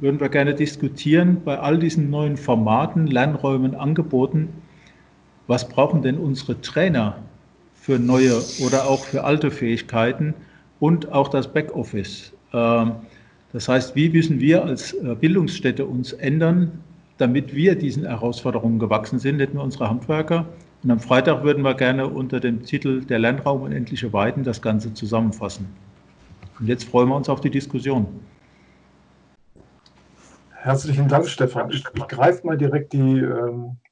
würden wir gerne diskutieren, bei all diesen neuen Formaten, Lernräumen, Angeboten, was brauchen denn unsere Trainer für neue oder auch für alte Fähigkeiten, und auch das Backoffice. Das heißt, wie müssen wir als Bildungsstätte uns ändern, damit wir diesen Herausforderungen gewachsen sind, nicht nur unsere Handwerker. Und am Freitag würden wir gerne unter dem Titel Der Lernraum unendliche Weiten das Ganze zusammenfassen. Und jetzt freuen wir uns auf die Diskussion. Herzlichen Dank, Stefan. Ich greife mal direkt die,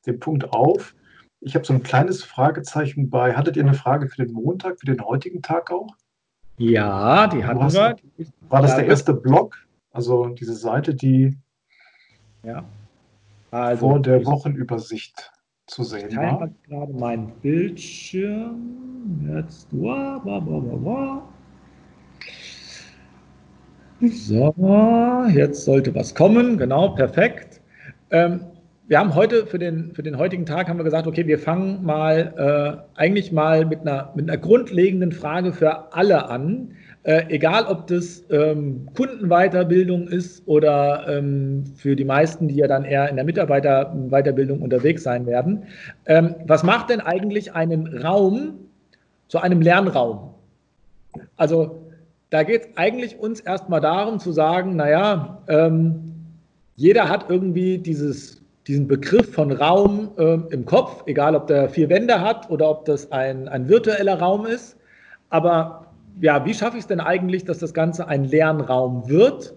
den Punkt auf. Ich habe so ein kleines Fragezeichen bei. Hattet ihr eine Frage für den Montag, für den heutigen Tag auch? Ja, die hatten hast, wir. War das der erste Block, also diese Seite, die ja. also, vor der Wochenübersicht zu sehen war? Ich teile gerade meinen Bildschirm. Jetzt. Wa, wa, wa, wa, wa. So, jetzt sollte was kommen. Genau, perfekt. Ähm, wir haben heute für den, für den heutigen Tag haben wir gesagt, okay, wir fangen mal äh, eigentlich mal mit einer, mit einer grundlegenden Frage für alle an, Äh, egal, ob das ähm, Kundenweiterbildung ist oder ähm, für die meisten, die ja dann eher in der Mitarbeiterweiterbildung unterwegs sein werden. Ähm, was macht denn eigentlich einen Raum zu einem Lernraum? Also da geht es eigentlich uns erstmal darum zu sagen, naja, ähm, jeder hat irgendwie dieses, diesen Begriff von Raum ähm, im Kopf, egal ob der vier Wände hat oder ob das ein, ein virtueller Raum ist. Aber ja, wie schaffe ich es denn eigentlich, dass das Ganze ein Lernraum wird?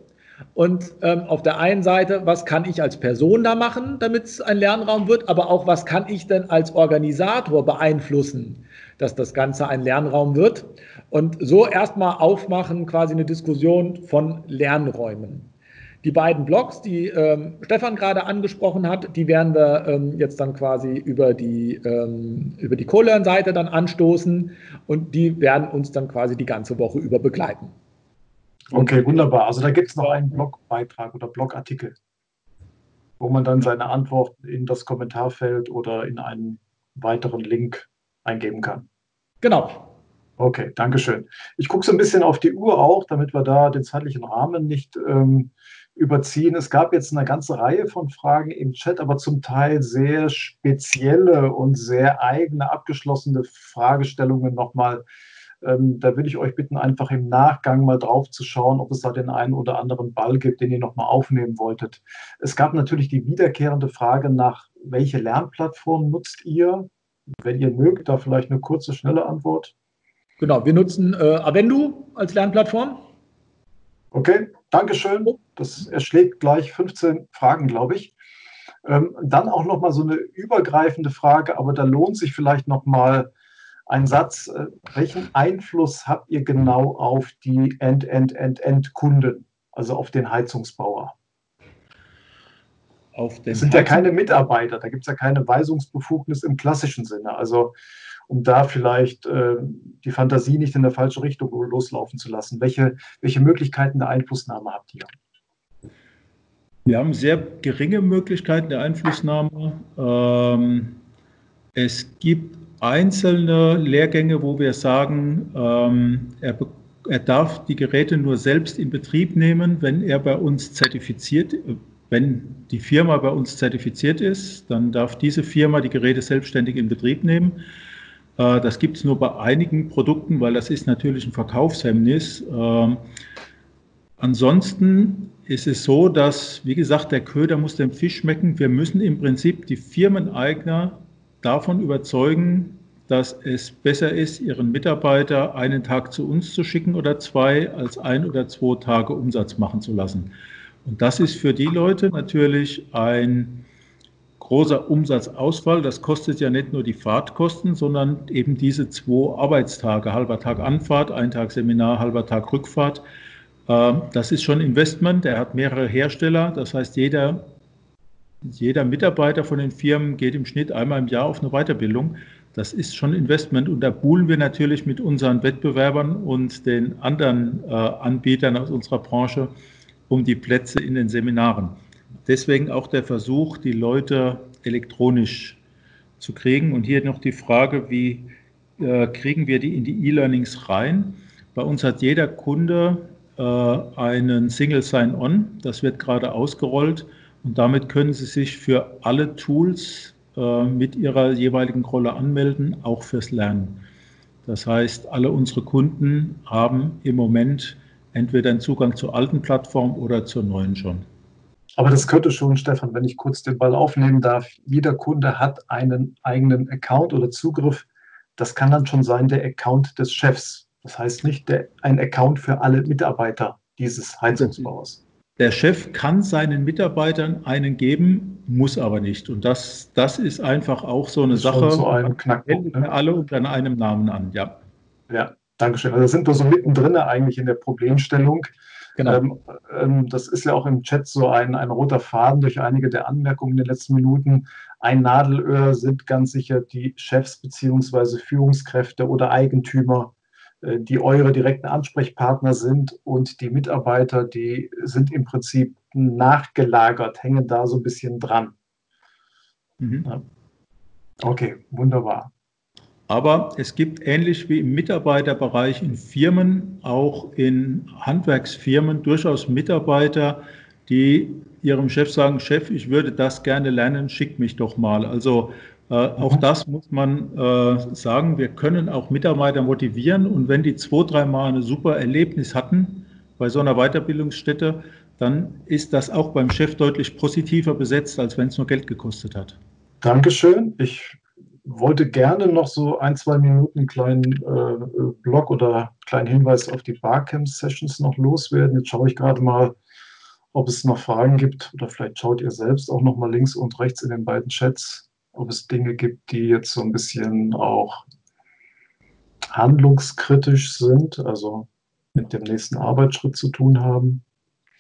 Und ähm, auf der einen Seite, was kann ich als Person da machen, damit es ein Lernraum wird? Aber auch, was kann ich denn als Organisator beeinflussen, dass das Ganze ein Lernraum wird? Und so erstmal aufmachen, quasi eine Diskussion von Lernräumen. Die beiden Blogs, die ähm, Stefan gerade angesprochen hat, die werden wir ähm, jetzt dann quasi über die, ähm, über die CoLearn-Seite dann anstoßen und die werden uns dann quasi die ganze Woche über begleiten. Okay, wunderbar. Also da gibt es noch einen Blogbeitrag oder Blogartikel, wo man dann seine Antwort in das Kommentarfeld oder in einen weiteren Link eingeben kann. Genau. Okay, danke schön. Ich gucke so ein bisschen auf die Uhr auch, damit wir da den zeitlichen Rahmen nicht ähm, überziehen. Es gab jetzt eine ganze Reihe von Fragen im Chat, aber zum Teil sehr spezielle und sehr eigene, abgeschlossene Fragestellungen nochmal. Ähm, da würde ich euch bitten, einfach im Nachgang mal drauf zu schauen, ob es da den einen oder anderen Ball gibt, den ihr nochmal aufnehmen wolltet. Es gab natürlich die wiederkehrende Frage nach, welche Lernplattform nutzt ihr? Wenn ihr mögt, da vielleicht eine kurze, schnelle Antwort. Genau, wir nutzen äh, Avendu als Lernplattform. Okay, danke schön. Das erschlägt gleich fünfzehn Fragen, glaube ich. Ähm, dann auch nochmal so eine übergreifende Frage, aber da lohnt sich vielleicht nochmal ein Satz. Äh, welchen Einfluss habt ihr genau auf die End, End, End, End Kunden, also auf den Heizungsbauer? Auf den das sind Heizung ja keine Mitarbeiter, da gibt es ja keine Weisungsbefugnis im klassischen Sinne. Also um da vielleicht äh, die Fantasie nicht in der falschen Richtung loslaufen zu lassen. Welche, welche Möglichkeiten der Einflussnahme habt ihr? Wir haben sehr geringe Möglichkeiten der Einflussnahme. Ähm, es gibt einzelne Lehrgänge, wo wir sagen, ähm, er, er darf die Geräte nur selbst in Betrieb nehmen, wenn er bei uns zertifiziert ist. Wenn die Firma bei uns zertifiziert ist, dann darf diese Firma die Geräte selbstständig in Betrieb nehmen. Das gibt es nur bei einigen Produkten, weil das ist natürlich ein Verkaufshemmnis. Ähm, ansonsten ist es so, dass, wie gesagt, der Köder muss dem Fisch schmecken. Wir müssen im Prinzip die Firmeneigner davon überzeugen, dass es besser ist, ihren Mitarbeiter einen Tag zu uns zu schicken oder zwei, als ein oder zwei Tage Umsatz machen zu lassen. Und das ist für die Leute natürlich ein großer Umsatzausfall, das kostet ja nicht nur die Fahrtkosten, sondern eben diese zwei Arbeitstage, halber Tag Anfahrt, ein Tag Seminar, halber Tag Rückfahrt. Das ist schon Investment, der hat mehrere Hersteller, das heißt jeder, jeder Mitarbeiter von den Firmen geht im Schnitt einmal im Jahr auf eine Weiterbildung. Das ist schon Investment und da buhlen wir natürlich mit unseren Wettbewerbern und den anderen Anbietern aus unserer Branche um die Plätze in den Seminaren. Deswegen auch der Versuch, die Leute elektronisch zu kriegen. Und hier noch die Frage, wie äh, kriegen wir die in die E-Learnings rein? Bei uns hat jeder Kunde äh, einen Single Sign-On. Das wird gerade ausgerollt. Und damit können Sie sich für alle Tools äh, mit Ihrer jeweiligen Rolle anmelden, auch fürs Lernen. Das heißt, alle unsere Kunden haben im Moment entweder einen Zugang zur alten Plattform oder zur neuen schon. Aber das könnte schon, Stefan, wenn ich kurz den Ball aufnehmen darf, jeder Kunde hat einen eigenen Account oder Zugriff. Das kann dann schon sein der Account des Chefs. Das heißt nicht der, ein Account für alle Mitarbeiter dieses Heizungsbauers. Der Chef kann seinen Mitarbeitern einen geben, muss aber nicht. Und das, das ist einfach auch so eine Sache. So ein Knackpunkt, ne? Alle unter einem Namen an, ja. Ja, danke schön. Also sind wir so mittendrin eigentlich in der Problemstellung. Genau. Ähm, das ist ja auch im Chat so ein, ein roter Faden durch einige der Anmerkungen in den letzten Minuten. Ein Nadelöhr sind ganz sicher die Chefs bzw. Führungskräfte oder Eigentümer, äh, die eure direkten Ansprechpartner sind und die Mitarbeiter, die sind im Prinzip nachgelagert, hängen da so ein bisschen dran. Mhm. Ja. Okay, wunderbar. Aber es gibt ähnlich wie im Mitarbeiterbereich in Firmen, auch in Handwerksfirmen, durchaus Mitarbeiter, die ihrem Chef sagen, Chef, ich würde das gerne lernen, schick mich doch mal. Also äh, auch das muss man äh, sagen, wir können auch Mitarbeiter motivieren. Und wenn die zwei, dreimal ein super Erlebnis hatten bei so einer Weiterbildungsstätte, dann ist das auch beim Chef deutlich positiver besetzt, als wenn es nur Geld gekostet hat. Dankeschön. Ich wollte gerne noch so ein, zwei Minuten einen kleinen äh, Blog oder einen kleinen Hinweis auf die Barcamp-Sessions noch loswerden. Jetzt schaue ich gerade mal, ob es noch Fragen gibt, oder vielleicht schaut ihr selbst auch noch mal links und rechts in den beiden Chats, ob es Dinge gibt, die jetzt so ein bisschen auch handlungskritisch sind, also mit dem nächsten Arbeitsschritt zu tun haben.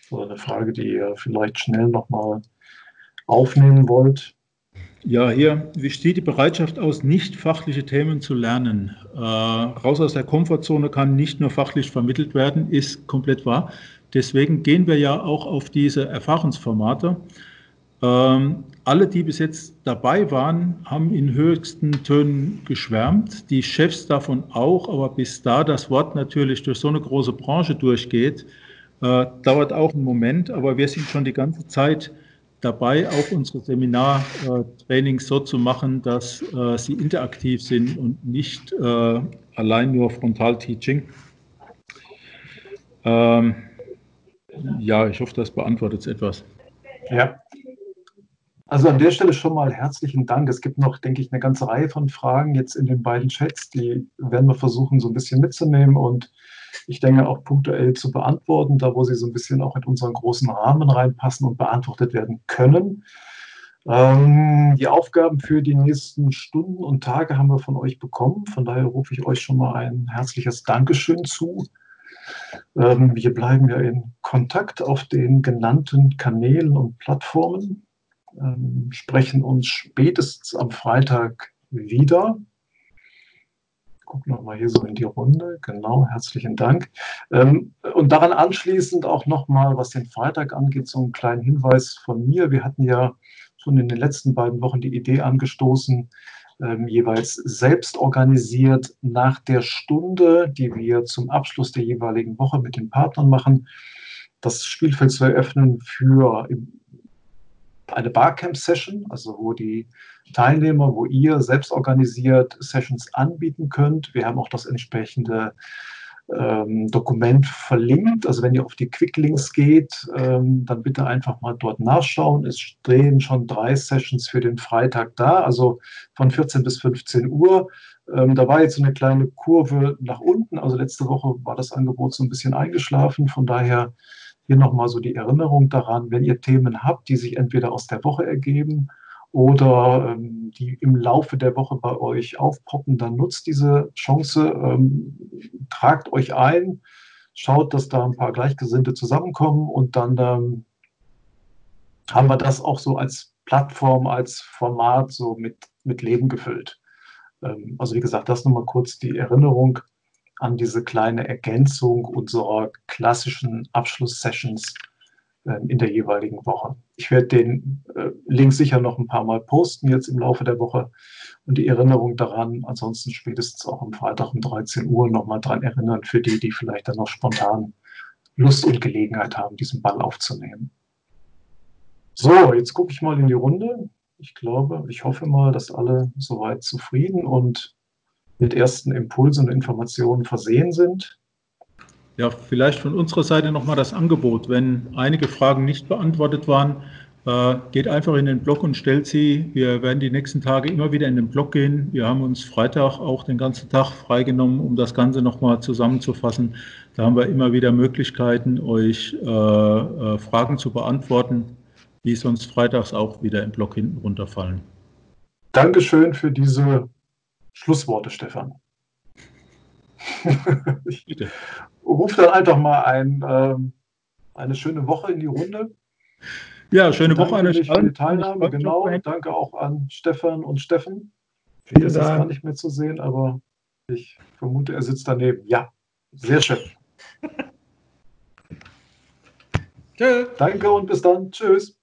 Oder eine Frage, die ihr vielleicht schnell noch mal aufnehmen wollt. Ja, hier, wie steht die Bereitschaft aus, nicht fachliche Themen zu lernen? Äh, raus aus der Komfortzone kann nicht nur fachlich vermittelt werden, ist komplett wahr. Deswegen gehen wir ja auch auf diese Erfahrungsformate. Ähm, alle, die bis jetzt dabei waren, haben in höchsten Tönen geschwärmt. Die Chefs davon auch, aber bis da das Wort natürlich durch so eine große Branche durchgeht, äh, dauert auch einen Moment. Aber wir sind schon die ganze Zeit dabei, auch unsere Seminartrainings äh, so zu machen, dass äh, sie interaktiv sind und nicht äh, allein nur Frontal-Teaching. Ähm, Ja, ich hoffe, das beantwortet es etwas. Ja, also an der Stelle schon mal herzlichen Dank. Es gibt noch, denke ich, eine ganze Reihe von Fragen jetzt in den beiden Chats. Die werden wir versuchen, so ein bisschen mitzunehmen und ich denke auch punktuell zu beantworten, da wo sie so ein bisschen auch in unseren großen Rahmen reinpassen und beantwortet werden können. Ähm, die Aufgaben für die nächsten Stunden und Tage haben wir von euch bekommen. Von daher rufe ich euch schon mal ein herzliches Dankeschön zu. Ähm, wir bleiben ja in Kontakt auf den genannten Kanälen und Plattformen, ähm, sprechen uns spätestens am Freitag wieder. Gucken wir mal hier so in die Runde. Genau, herzlichen Dank. Ähm, und daran anschließend auch nochmal, was den Freitag angeht, so einen kleinen Hinweis von mir. Wir hatten ja schon in den letzten beiden Wochen die Idee angestoßen, Ähm, jeweils selbst organisiert nach der Stunde, die wir zum Abschluss der jeweiligen Woche mit den Partnern machen, das Spielfeld zu eröffnen für eine Barcamp-Session, also wo die Teilnehmer, wo ihr selbst organisiert Sessions anbieten könnt. Wir haben auch das entsprechende ähm, Dokument verlinkt. Also wenn ihr auf die Quicklinks geht, ähm, dann bitte einfach mal dort nachschauen. Es stehen schon drei Sessions für den Freitag da, also von vierzehn bis fünfzehn Uhr. Ähm, da war jetzt so eine kleine Kurve nach unten. Also letzte Woche war das Angebot so ein bisschen eingeschlafen. Von daher hier nochmal so die Erinnerung daran, wenn ihr Themen habt, die sich entweder aus der Woche ergeben oder ähm, die im Laufe der Woche bei euch aufpoppen, dann nutzt diese Chance, ähm, tragt euch ein, schaut, dass da ein paar Gleichgesinnte zusammenkommen und dann ähm, haben wir das auch so als Plattform, als Format so mit, mit Leben gefüllt. Ähm, also wie gesagt, das nochmal kurz die Erinnerung an diese kleine Ergänzung unserer klassischen Abschlusssessions in der jeweiligen Woche. Ich werde den äh, Link sicher noch ein paar Mal posten jetzt im Laufe der Woche und die Erinnerung daran, ansonsten spätestens auch am Freitag um dreizehn Uhr nochmal dran erinnern, für die, die vielleicht dann noch spontan Lust und Gelegenheit haben, diesen Ball aufzunehmen. So, jetzt gucke ich mal in die Runde. Ich glaube, ich hoffe mal, dass alle soweit zufrieden und mit ersten Impulsen und Informationen versehen sind. Ja, vielleicht von unserer Seite nochmal das Angebot. Wenn einige Fragen nicht beantwortet waren, äh, geht einfach in den Blog und stellt sie. Wir werden die nächsten Tage immer wieder in den Blog gehen. Wir haben uns Freitag auch den ganzen Tag freigenommen, um das Ganze nochmal zusammenzufassen. Da haben wir immer wieder Möglichkeiten, euch äh, äh, Fragen zu beantworten, die sonst freitags auch wieder im Blog hinten runterfallen. Dankeschön für diese Schlussworte, Stefan. Bitte. Ruf dann einfach mal ein, ähm, eine schöne Woche in die Runde. Ja, schöne Woche an euch für die Teilnahme. Genau, danke auch an Stefan und Steffen. Hier ist es gar nicht mehr zu sehen, aber ich vermute, er sitzt daneben. Ja, sehr schön. Danke und bis dann. Tschüss.